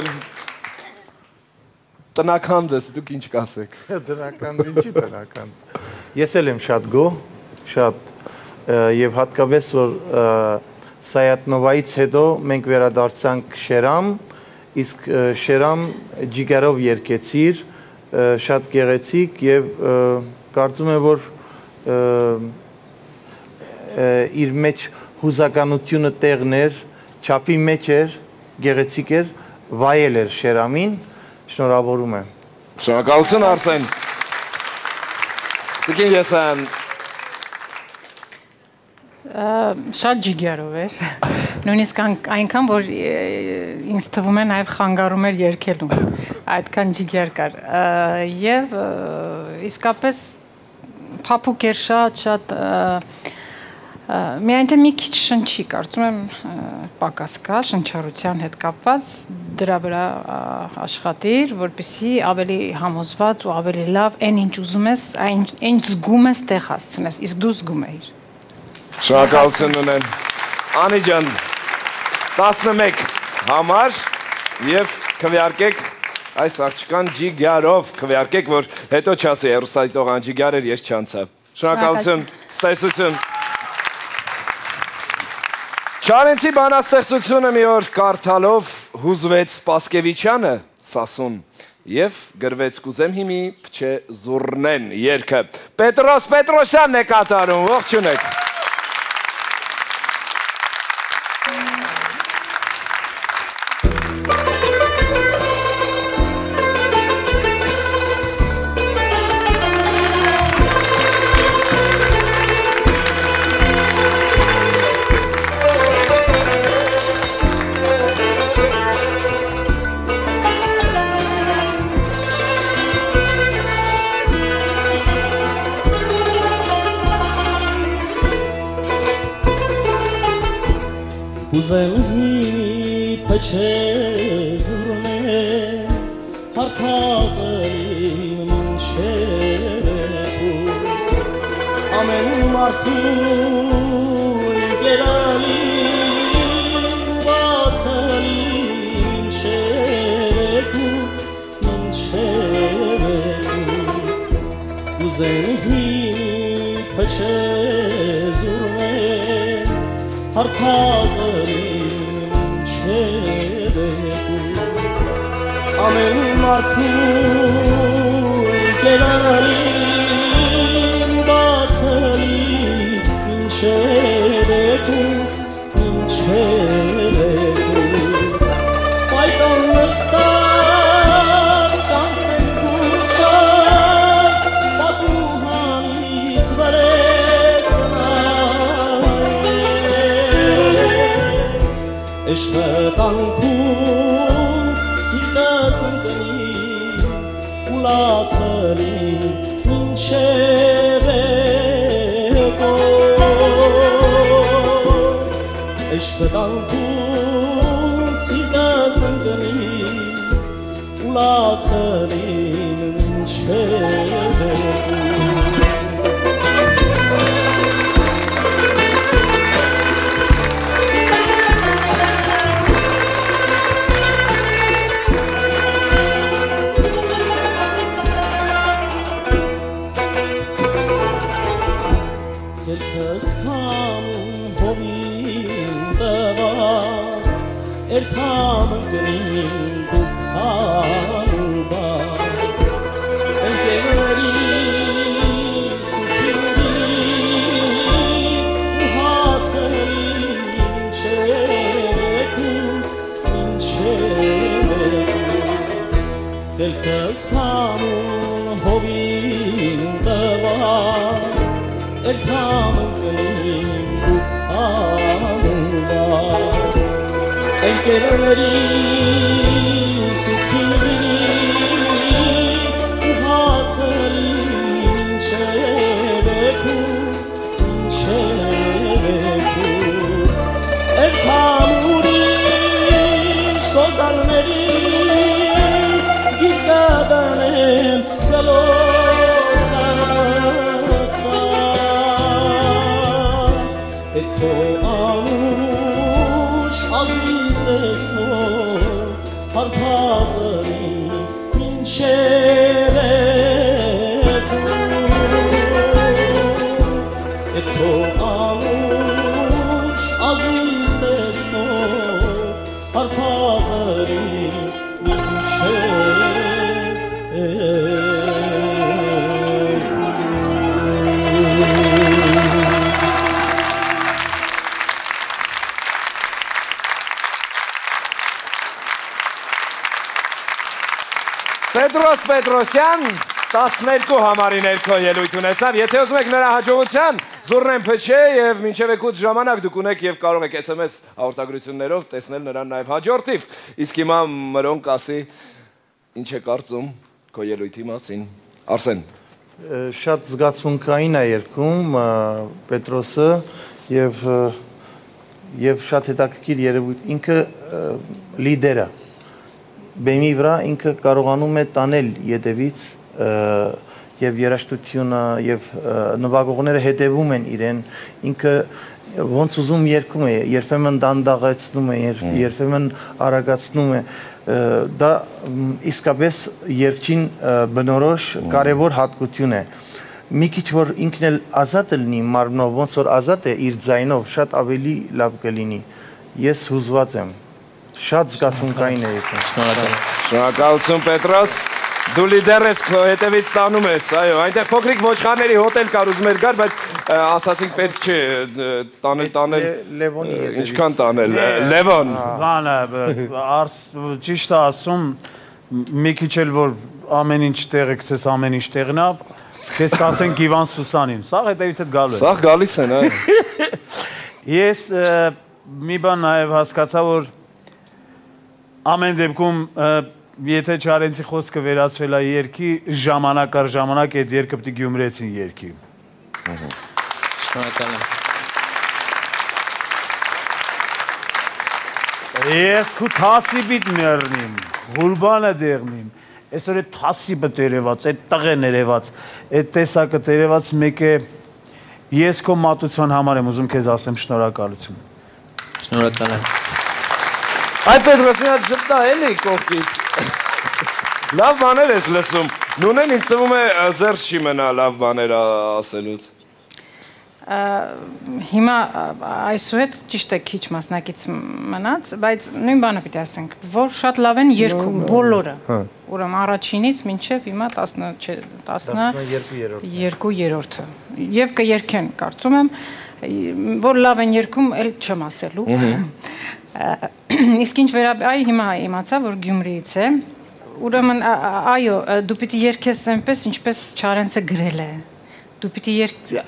Տնականդ ես, դուք ինչ կասեք։ Տնականդ ինչի տնականդ։ Ես էլ եմ շատ գոհ, շատ և հատկապես, որ Սայատնովայից հետո մենք վերադարձանք Շերամ, իսկ Շերամ ջիգարով երկեցիր, շատ գեղեցիկ և կարծում եմ, որ իր մեջ հուզականությունը տեղն էր, չափի մեջ էր, գեղեցիկ էր, վայել էր Շերամին, շնորհավորում եմ։ Շնորհակալություն, Արսեն։ Տիկին Եսայան։ Շատ ջիգերով էր։ Նույնիսկ այնքան, որ ինձ թվում է նաև խանգարում էր երկելուն։ Այդքան ջիգեր կար։ Եվ իսկապես փափուկ էր շատ, միայն թե մի քիչ շնչի, կարծում եմ պակաս կա, շնչառության հետ կապված, դրա վրա աշխատիր, որպեսզի ավելի համոզված ու ավելի լավ այն ինչ ուզում ես, այն զգում ես տեղ հասցնես, իսկ դու զգում էիր։ Շնորհակալություն ունեմ։ Անի ջան, 11 համար եւ քվեարկեք այս աղջկան ջիգարով, քվեարկեք, որ հետո չասի հեռուստայտող անջիգար էր, ես չանցա։ Շնորհակալություն, ցտեսություն։ Չարենցի բանաստեղծությունը մի օր կարդալով հուզվեց Պասկևիչյանը Սասուն և գրվեց կուզեմ հիմի փչե զուռնեն երգը։ Պետրոս Պետրոսյանն է կատարում, ողջունեք։ Zemmi peçe zurne hartazim şebu amen martuy gelalim batsalim şebut men şebut bu zemmi peçe zurne hartazim Amen artık gelelim batali inşere tut inşere tut faydanlısta samsen kuşak batuhani zvaresnares eşke tankun Ulatari minçereko Eşkıdan kum sildasın gani Ulatari minçereko Geri İstanbul hovinde var, ertanım benim bu kanımda. Enkeleri sütün beni, hatırın çevekut, çevekut. Ertanım iş kozan meri. Benim galo hasta etko avuç aziz desmor harpatari minçerekut etko avuç aziz desmor harpatari minçerekut. Պետրոս Պետրոսյան 12 համարի ներքո ելույթ ունեցավ, եթե ուզում եք նրա հաջողության, զուռնեն փչե և մինչև 8 ժամանակ դուք ունեք և կարող եք SMS հաղորդագրություններով տեսնել նրան նաև հաջորդիվ, իսկ հիմա մրոնք ասի ինչ է կարծում քո ելույթի մասին, Արսեն։ Շատ զգացմունքային է երգում Պետրոսը և շատ հետաքրքիր երևույթ, ինքը լիդեր է։ Բեմի վրա ինքը կարողանում է տանել ետևից և երաշտությունը և նվագողները հետևում են իրեն, ինքը ոնց ուզում երգում է, երբեմն դանդաղեցնում է, երբեմն արագացնում է, դա իսկապես երգչին բնորոշ կարևոր հատկություն է։ Մի քիչ որ ինքն էլ ազատ լինի մարմնով, ոնց որ ազատ է իր ձայնով, շատ ավելի լավ կլինի, ես հուզված եմ։ Շատ զգացմունքային է եկում։ Շնորհակալություն Պետրոս, դու լիդեր ես, հետևից տանում ես, այո, այնտեղ փոքրիկ ոչխարների հոթել կար, ուզում էր գար, բայց ասացինք պետք չէ, տանել, ինչքան տանել, Լևոն։ Բանը, ճիշտ ասում, մի քիչ էլ որ ամեն ինչ տեղ եք, ես ամեն ինչ տեղնա, ես կասենք Իվան Սուսանին, սաղ հետևից էդ գալու է։ Սաղ գալիս են, այո։ Ես մի բան նաև հասկացա, որ ամեն դեպքում, եթե չարենցի խոսքը վերացվել է երկի, ժամանակ առ ժամանակ էդ երկը պտի գյումրեցին երկի։ Ես կու թասիպիտ մերնիմ, հուլբանը դեղնիմ, ես որ է թասիպը տերեված, է տղեն էրեված, է տեսակը տերեված մեկ է, ես կո մատության համար եմ ուզում կեզ ասեմ շնորակալություն։ Շնորակալություն։ Այ պետրոսին հատ ժպտա էլ էի կողքից, լավ բաներ ես լսում, նունեն ինձ տվում է զերս չի մնա լավ բաներ ասելուց։ Հիմա այսու հետ ճիշտ է քիչ մասնակից մնաց, բայց նույն բանը պիտի ասենք, որ շատ լավ են երկում, բոլորը, ուրեմ առաջինից մինչև հիմա 12-երորդը, և կերքեն կարծում եմ, որ լավ են երկում, էլ չեմ ասելու, իսկ ինչ վերաբերյալ հիմա իմացա, որ Գյումրիից է, ուրեմն այո, դու պիտի երկես այնպես, ինչպես Չարենցը գրել է, դու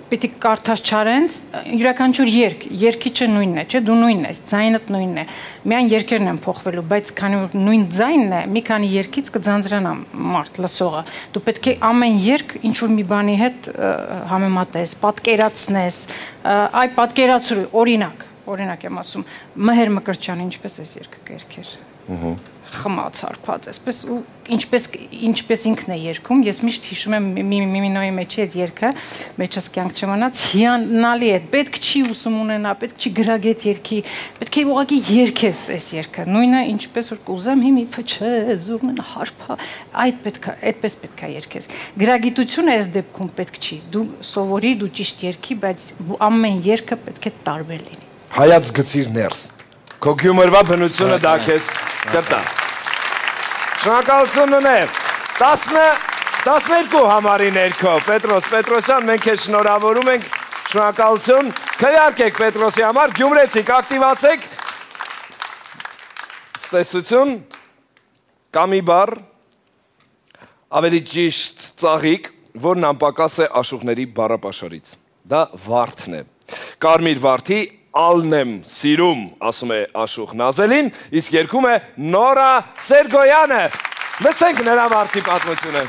պիտի կարդաս Չարենց, յուրաքանչյուր երկ, երկիչը նույնն է, չէ, դու նույնն ես, ձայնդ նույնն է, միայն երկերն եմ փոխվելու, բայց քանի որ նույն ձայնն է, մի քանի երկից կձանձրանա մարդ լսողը, դու պետք է ամեն երկ ինչ-որ մի բանի հետ համեմատես, պատկերացնես, այ պատկերացրու, օրինակ եմ ասում, Մհեր Մկրտչյան ինչպես ես երկը կերքեր, խմած հարպած, ինչպես ինքն է երկում, ես միշտ հիշում եմ միմինոյի մեջի էդ երկը, մեջս կյանք չմնաց, հիանալի էդ, պետք չի ուսում ունենա, պետք չի գրագ էդ երկի, պետք է ուղակի երկես ես երկը, նույնը ինչպես որ կուզեմ, հիմի փչե, զուգն հարպա, այդպես պետք է երկես, գրագիտությունը ես դեպքում պետք չի, դու սովորի, դու ճիշտ երկի, բայց ամեն երկը պետք է տարբեր լինի։ Հայաց գծիր ներս, քո գյումրվա բնությունը դաքես կտա։ Շնակալությունն է, 12 համարի ներքո, պետրոս, պետրոսյան, մենք է շնորավորում ենք, շնակալություն, կյարկեք պետրոսի համար, գյումրեցիք, ակտիվացեք, ստեսություն, կամի բար, Ավելի ճիշտ ծաղիկ, որն անպակաս է աշուղների բառապաշարից։ Դա վարդն է։ Կարմիր վարդի ալն եմ սիրում, ասում է աշուղ նազելին, իսկ երգում է Նորա Սերգոյանը։ Լսենք նրա վարդի պատմությունը։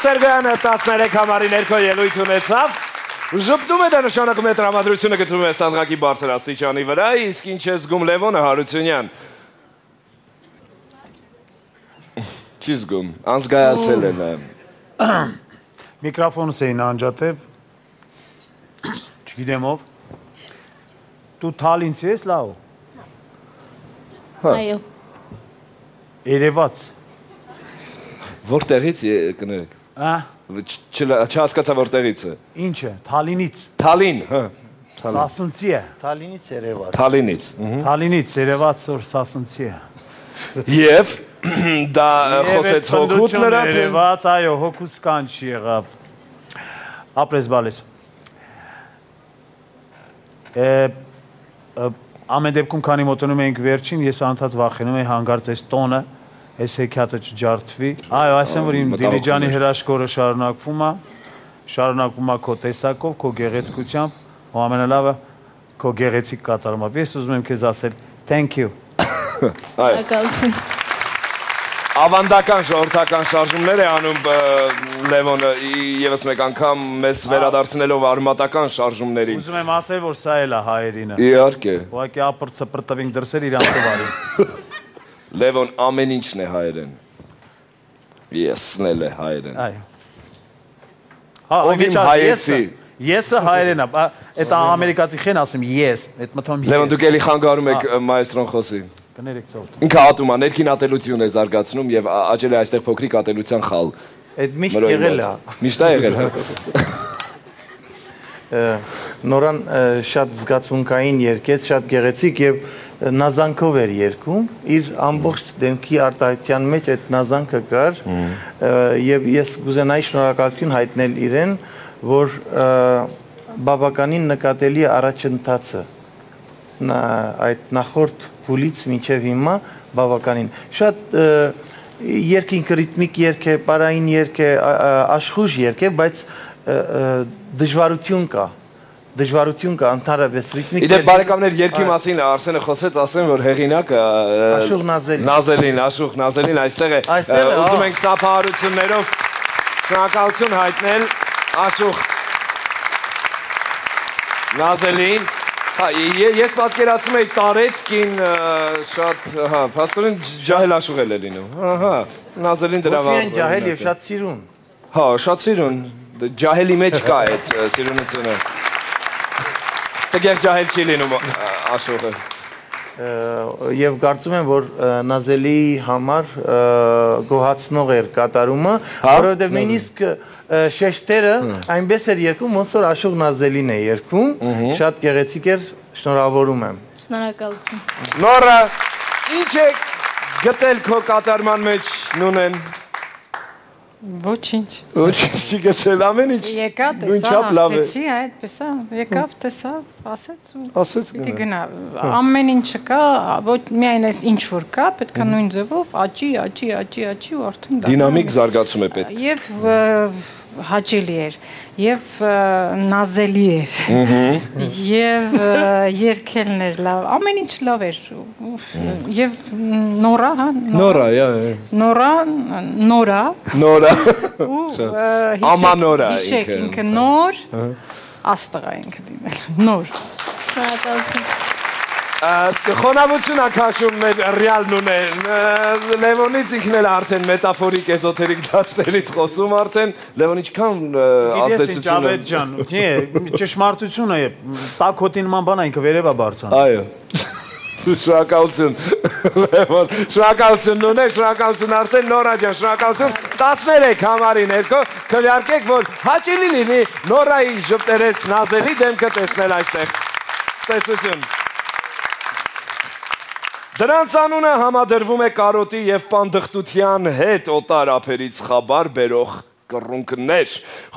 Սերգոյանը 13 համարի ներքո ելույթ ունեցավ, ժպտում է դա նշանակում է տրամադրությունը գտնում է սազղակի բարձր աստիճանի վրա, իսկ ինչ է զգում Լևոնը Հարությունյան։ Չի զգում, անզգայացել է նա։ Միկրոֆոնս էին անջատև, չգիտեմ ով, դու թալ ինձ ես լավ։ Այո։ Երևաց։ Որտեղից կներեք։ Չհասկացա որտեղից է։ Ինչ է, թալինից։ Թալին, հա։ Սասունցի է։ Թալինից երևաց։ Թալինից։ Թալինից երևաց որ սասունցի է։ Եվ դա խոսեց հոգուտ նրա թե։ Երևաց, այո, հոգուս կանչ եղավ։ Ապրես բալես։ Ամեն դեպքում քանի մոտենում ենք վերջին, ես անդադ վախենում եմ հանգարց այս տոնը։ Ես հեքիաթը չջարդվի։ Այո, այսեմ, որ իմ դիլիջանի հրաշքորը շարունակվում է քո տեսակով, քո գեղեցկությամբ, ու ամենալավը քո գեղեցիկ կատարմամբ։ Ես ուզում եմ քեզ ասել, thank you։ Շնորհակալություն։ Ավանդական ժողովրդական շարժումներ է անում Լևոնը իևս մեկ անգամ մեզ վերադարձնելով արմատական շարժումներին։ Ուզում եմ ասել, որ սա էլ է հայերինը։ Իհարկե։ Ուղղակի ապրծը պրտվին դրսեր իրանց տվարին։ Լևոն ամեն ինչն է հայերեն։ Եսն էլ է հայերեն։ Այո։ Հա, ով իմ հայեցի։ Yes, hayır ne? Et Amerika'da hiç nasım yes. Et matem yes. Levent Dukeli hangarım ek maestron xosi. Kanerik çavut. İnka atuma nerkin atelutyun ezargatsnum yev acele aystek pokrik atelutyan xal. Et mişt yerela. Mişt yerela. Noran şat zgatsvunkayin yerkets şat geretsik yev nazankhov er yerkum. Ir ambogh demki artaytyan mech et nazankha kar. Yev yes guzenay shnorakaltyun haytnel iren. Որ բավականին նկատելի առաջընթացը այդ նախորդ փուլից մինչև հիմա բավականին շատ երկինք ռիթմիկ երկ է, պարային երկ է, աշխույժ երկ է, բայց դժվարություն կա, ընդհանրապես ռիթմիկ երկ է։ Իդեպ բարեկամներ երկի մասին Արսենը խոսեց, ասեմ որ հեղինակը Աշուղ Նազելին այստեղ է։ Ուզում ենք ծափահարություններով շնորհակալություն հայտնել Աշուղ Նազելին, ես պատկերացում էի տարեցքին շատ, պաստորին ջահել աշուղ էլ է լինում, Նազելին դրավա։ Ովի են ջահել և շատ սիրուն։ Հա, շատ սիրուն, ջահելի մեջ կա էտ սիրունությունը։ Տգեղ ջահել չի լինում աշուղը։ Եվ կարծում եմ, որ Նազելի համար գոհացնող էր կատարումը, որովհետև նույնիսկ շեշտերը այնպես էր երգում, ոնց որ Աշուղ Նազելին է երգում, շատ գեղեցիկ էր, շնորհավորում եմ։ Շնորհակալություն։ Նորա, ի՞նչ է գտել քո կատարման մեջ Նունեն։ Ոչինչ։ Ոչինչ չի գտել, ամեն ինչ։ Եկա, տեսա, հաղթեցի, այդպես է, եկավ, տեսա, ասեց ու պիտի գնա։ Ամեն ինչը կա, ոչ միայն այս ինչ որ կա, պետք է նույն ձևով աճի, աճի, աճի, աճի ու արդեն դա։ Դինամիկ զարգացում է պետք։ Եվ հաճելի էր, և նազելի էր, և երկելն էր լավ, ամեն ինչ լավ էր, և նորա, նորա, ու հիշեք ինքը նոր, աստղա ինքը դիմել, նոր։ Խոնավություն ակաշում մեր ռյալ նունել, լևոնից ինքնել արդեն մետավորիկ էզոթերիկ դաշտերից խոսում արդեն, լևոնիչ կան ազդեցությունը։ Գիտես ինչ ավետ ճան, չշմարդությունը է, տակ հոտին ման բան այնքը վերևա բարցան։ Այո, շրակալություն, լևոն, շրակալություն նունել, շրակալություն արսեն, նորա ճան, շրակալություն 13 համարին երկո, կլյարկեք, որ հաճելի լինի նորայի ժպտերես նազելի դեմքը տեսնել այստեղ, ստեսություն։ Դրանց անունը համադրվում է կարոտի և պանդղտության հետ օտար ափերից խաբար բերող կռունկներ։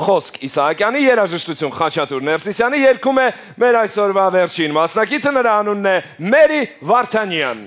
Խոսք Իսահակյանի երաժշտություն Խաչատուր Ներսիսյանի երգում է մեր այսօրվա վերջին մասնակիցը, նրա անունն է Մերի Վարդանյան։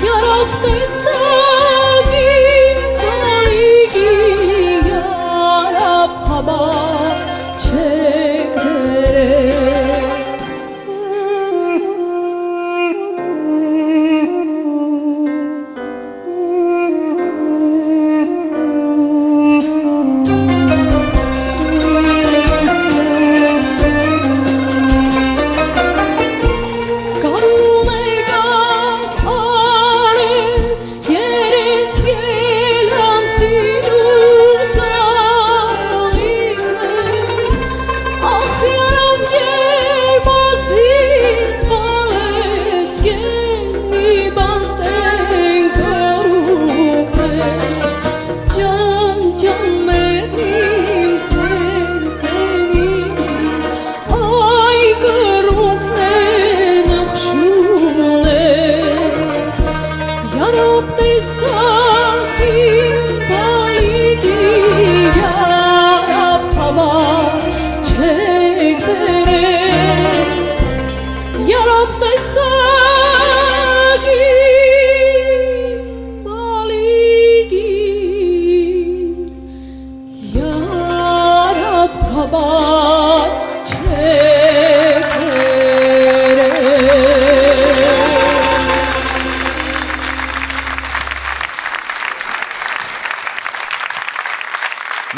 Yarab desem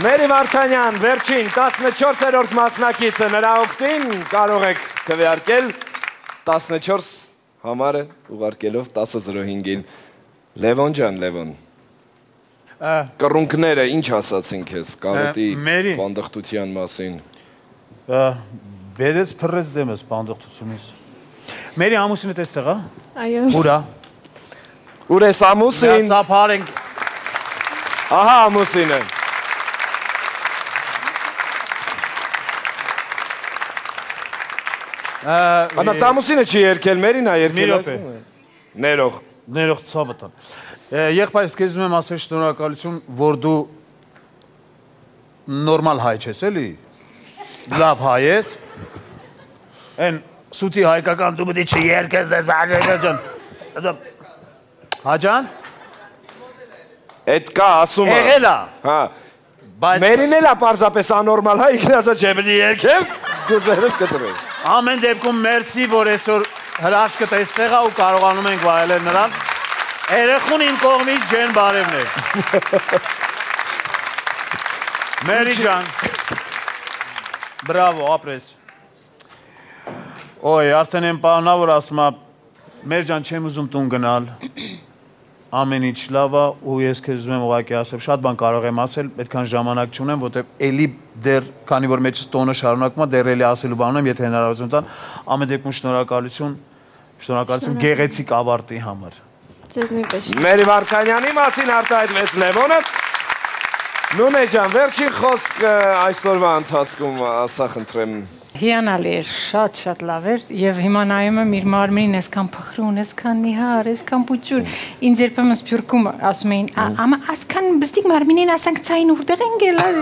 Մերի Վարդանյան, վերջին 14-րդ մասնակիցը, նրա օգտին կարող եք քվեարկել 14 համարը ուղարկելով 10:05-ին. Լևոն ջան, Լևոն. Կռունկները ինչ ասացին քեզ կարոտի բանդղտության մասին։ Բերես փռես դեմս բանդղտությունից։ Մերի ամուսինը տեստեղ է։ Այո։ Ուրա։ Ուր է ամուսին։ Ծափարենք։ Ահա ամուսինը։ Anahtar mısın ki erkelmerin ayırkelasın mı? Nerok. Nerok sabıtan. Yaklaşık kezme masaj dönüyor kalışım vardı normal hayçeseli. Laf hayes. En suti hayka kan dubu diye ki erkezdes bağırırken. Adam. Hacan. Etka asuma. Egela. Ha. Meri ne la parza pesa normal hay iklasa cebdi erkem. Düzelip götürüyor. Ամեն դեպքում մերսի, որ այսօր հրաշքդ այստեղ է ու կարողանում ենք վայելել նրան։ Երեխուն իմ կողմից ջեն բարևներ։ Մերի ջան։ Բրավո, ապրես։ Ոյ, արդեն եմ պահանա, որ ասում եմ, մեր ջան, չեմ ուզում տուն գնալ։ Ամեն ինչ լավ է ու ես քեզ ուզում եմ ուղղակի ասել, շատ բան կարող եմ ասել, այդքան ժամանակ չունեմ, որտեղ էլի դեր քանի որ մեջս տոնը շարունակում է դեր էլի ասելու բան ունեմ, եթե հնարավորություն տան, ամեն դեպքում շնորհակալություն գեղեցիկ ավարտի համար։ Ձեզ նույնպես։ Մերի Վարդանյանի մասին արտահայտվեց Լևոնը։ Նունե ջան, վերջին խոսքը այսօրվա ընթացքում ասա խնդրեմ։ Հիանալի էր, շատ լավ էր եւ հիմա նայում եմ իր մարմինին, այսքան փխրուն, այսքան նիհար, այսքան փուճուր։ Ինձ երբեմն սփյուռքում ասում էին, «Ամա այսքան բստիկ մարմինին ասանք ցային ուրդեղ են գելար»։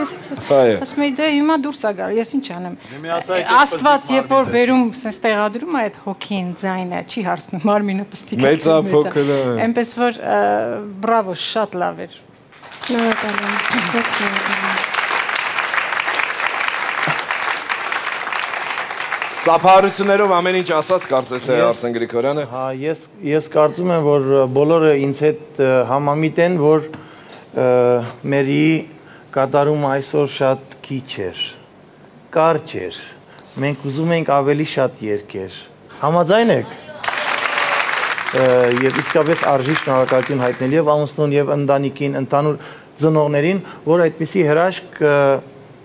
Ասում էի, «Դե հիմա դուրս է գալու, ես ինչ անեմ»։ Աստված երբ որ վերում, սենց տեղադրում է այդ հոգին ձայնը, չի հարցնում մարմինը բստիկ է։ Մեծա փոքր։ Էնպես որ բրավո, շատ լավ էր։ Շնորհակալ եմ։ Ծափահարություններով ամեն ինչ ասած կարծես թե Արսեն Գրիգորյանը։ Հա, ես կարծում եմ, որ բոլորը ինձ հետ համամիտ են, որ Մերի կատարում այսօր շատ քիչ էր, կարճ էր։ Մենք ուզում ենք ավելի շատ երկեր։ Համաձայն եք։ Եվ իսկապես արժի շնորհակալություն հայտնել եւ ամուսնուն եւ ընտանիքին, ընդհանուր ծնողներին, որ այդպիսի հրաշք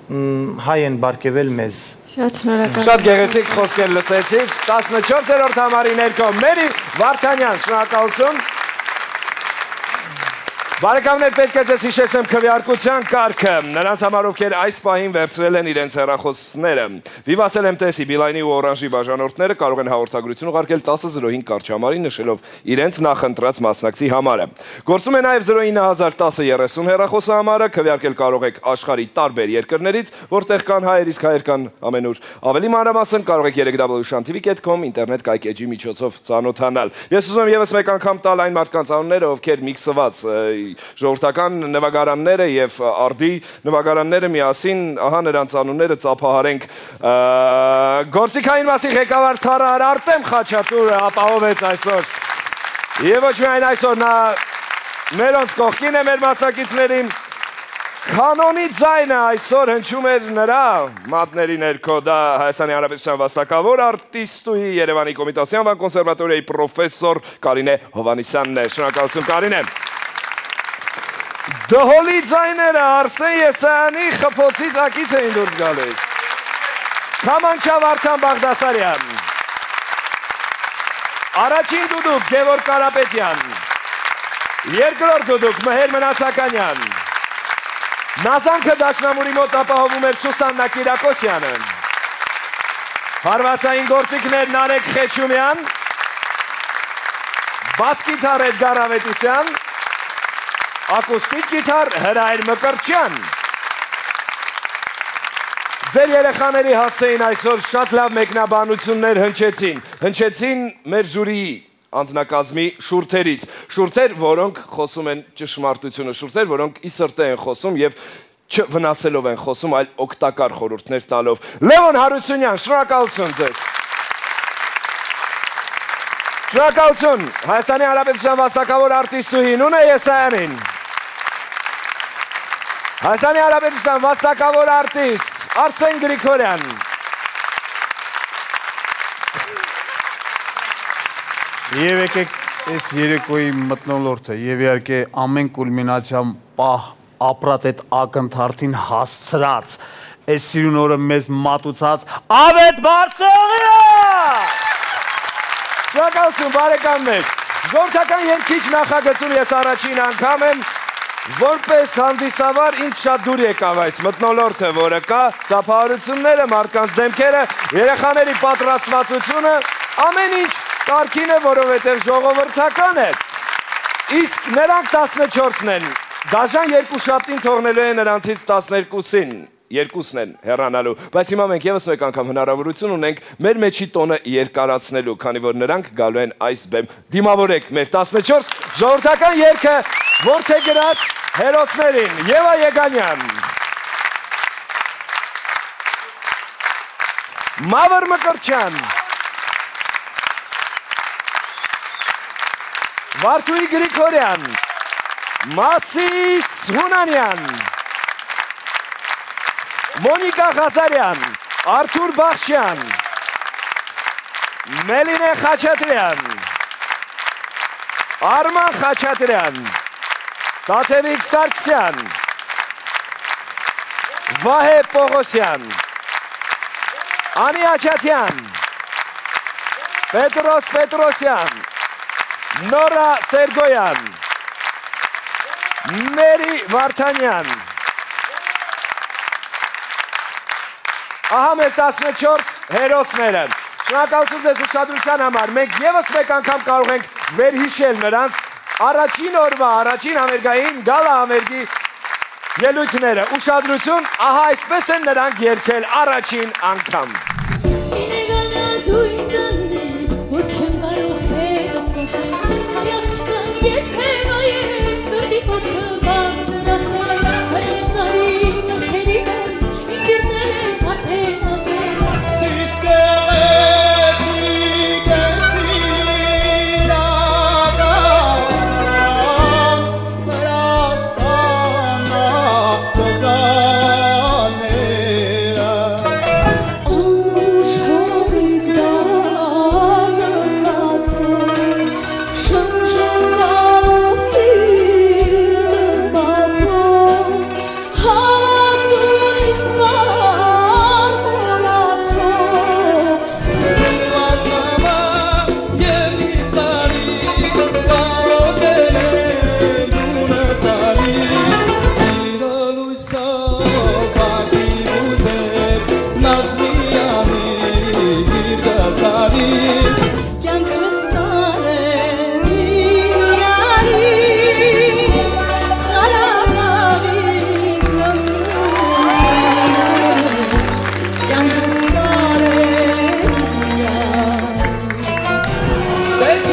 Հայեն բարգեվել մեզ։ Շատ շնորհակալություն։ Շատ գեղեցիկ խոսքեր լսեցիր։ 14-րդ համարի ներքո Մերի Վարդանյան, շնորհակալություն։ Բարեկամներ, պետք է ձեզ հիշեցնեմ քվեարկության կարգը։ Նրանց համար, ովքեր այս պահին վերցրել են իրենց հեռախոսները։ Վիվասել ՄՏՍ-ի Beeline-ի ու Orange-ի բաժանորդները կարող են հաղորդագրություն ուղարկել 10:05 կարճամարին, նշելով իրենց նախընտրած մասնակցի համարը։ Գործում է նաև 0901030 հեռախոսահամարը, քվեարկել կարող եք աշխարհի տարբեր երկրներից, որտեղ կան հայեր, իսկ հայեր կան ամենուր։ Ավելի մանրամասն կարող եք www.shantvik.com ինտերնետ կայք էջի միջոցով ծանոթանալ։ Ես ուզում եմ եւս մեկ անգամ տալ այն մարդկանց անունները, ովքեր միքսված ժողովրդական նվագարանները եւ արդի նվագարանները միասին ահա նրանց անունները ծափահարենք գործիքային մասի ղեկավար Թարար Արտեմ Խաչատուրը ապահովեց այսօր եւ ոչ միայն այսօր նա մերոնց կողքին է մեր մասնակիցներին Kanoni Zayna այսօր հնչում էր նրա մատների ներքո դա Հայաստանի Հանրապետության վաստակավոր արտիստուհի Երևանի Կոմիտասյան վան կոնսերվատորիայի պրոֆեսոր Կարինե Հովանեսյանն է։ Շնորհակալություն Կարինե։ Դհոլի ձայները Արսեն Եսայանի խփոցի տակից էին դուրս գալիս։ Քամանչա Վարդան Բաղդասարյան։ Առաջին դուդուկ Գևորգ Կարապետյան։ Երկրորդ դուդուկ Մհեր Մնացականյան։ Nazanka Daşnamuri Motapahovumer Susanna Kirakosyan'ın Harvatsayın Gortikner Narek Kheshomyan Bas gitar Edgar Avetisyan Akustik gitar Hrayd Mkrtchyan Ձեր երեխաների հասցեին այսօր շատ լավ մեկնաբանություններ հնչեցին մեր ժյուրիի անձնակազմի շուրթերից շուրթեր որոնք խոսում են ճշմարտությունը շուրթեր որոնք ի սրտե են խոսում եւ չվնասելով են խոսում այլ օգտակար խորհուրդներ տալով Լևոն Հարությունյան շնորհակալություն ձեզ Շնորհակալություն Հայաստանի Հանրապետության վաստակավոր արտիստուհի Նոնա Եսայանին Հայաստանի Հանրապետության վաստակավոր արտիստ Արսեն Գրիգորյան Եվ եկեք այս երեկոյի մտնոլորտը եւ իհարկե ամեն կուլմինացիան պահ ապրած այդ ակնթարթին հասցրած այս սիրուն օրը մեզ մատուցած Ավետ Բարսեղյանը Շնորհակալություն բարեկամներ Ժողովրդական երկիչ նախագծում ես առաջին անգամ եմ Որպես հանդիսավար ինձ շատ դուր եկավ այս մտնոլորտը որը կա ծափահարությունները մարդկանց դեմքերը երեխաների պատրաստվածությունը ամեն ինչ Կարքին է, որովհետև ժողովրդական է, իսկ նրանք 14-ն են, դաժան երկու շաբթին թողնելու է նրանցից 12-ին, երկուսն են հեռանալու, բայց հիմա մենք ևս մեկ անգամ հնարավորություն ունենք մեր մեջի տոնը երկարացնելու, քանի որ նրանք գալու են այս բեմ, դիմավորեք մեր 14 ժողովրդական երգը որդեգրած հերոսներին, Եվա Եգանյան, Մավեր Մկրտչյան Vartuhi Grigoryan, Masis Hunanyan, Monika Ghazaryan, Artur Baghshyan, Meline Khachatryan, Arman Khachatryan, Tatevik Sargsyan, Vahe Poghosyan, Ani Achatyan, Petros Petrosyan, Nora Sergoyan, Meri Vartanyan. Aha մեր 14 հերոսները։ Շնորհակալություն ձեզ ուշադրության համար։ Մենք եւս մեկ անգամ կարող ենք վերհիշել նրանց առաջին օրվա, առաջին համերգային գալա համերգի ելույթները։ Ուշադրություն, ահա այսպես են նրանք երգել առաջին անգամ։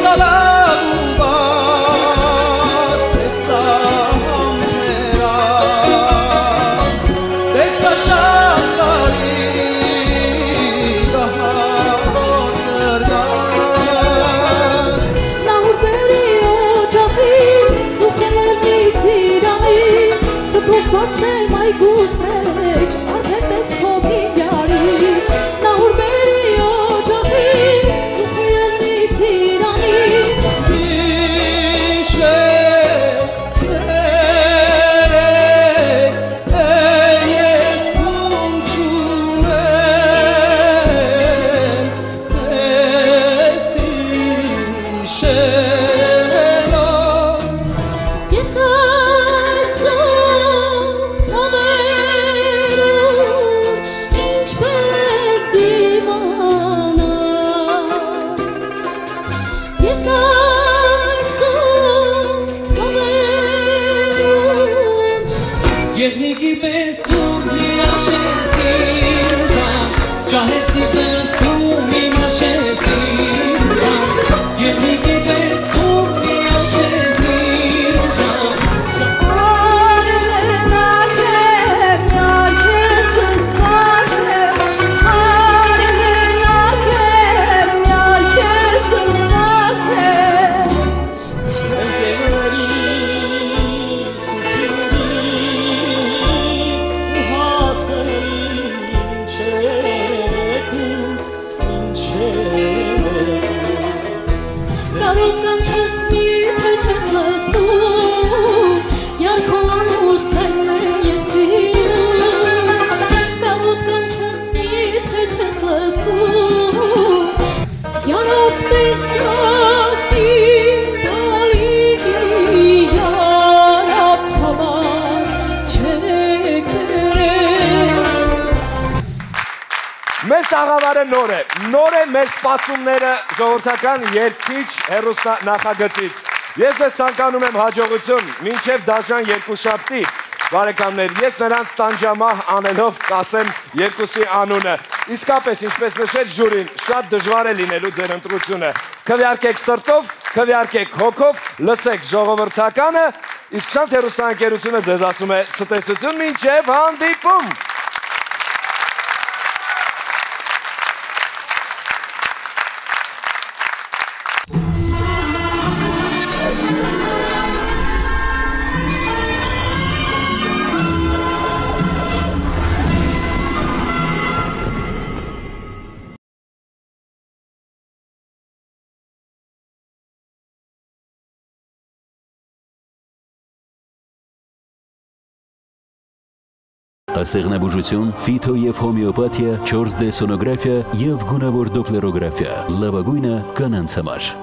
Salam, Bad, Salam. Ես բաց եմ այգուս մեջ, արդեն տեսքով իմ յարի Նահուր մերի օջախիս, ծուխի ելնի ծիրանի Ձիշեք, ծերեք, էլ ես կումչում եմ Տեսիշեք Մեր տաղավարը նոր է մեր սպասումները ժողովրդական երգիչ հեռուստանախագծից։ Ես ձեզ ցանկանում եմ հաջողություն մինչև դաշան երկուշաբթի բարեկամներ։ Ես նրանց տանջամահ անելով կասեմ երկուսի անունը։ Իսկապես ինչպես նշեց ժյուրին, շատ դժվար է լինելու ձեր ընտրությունը։ Քվեարկեք սրտով, քվեարկեք հոգով, լսեք ժողովրդականը, իսկ շատ հեռուստաընկերությունը ձեզ ասում է ցտեսություն մինչև հանդիպում։ Ասեղնաբուժություն, ֆիթո և հոմեոպաթիա, 4D սոնոգրաֆիա և գունավոր դոպլերոգրաֆիա, լավագույնը կանանց համար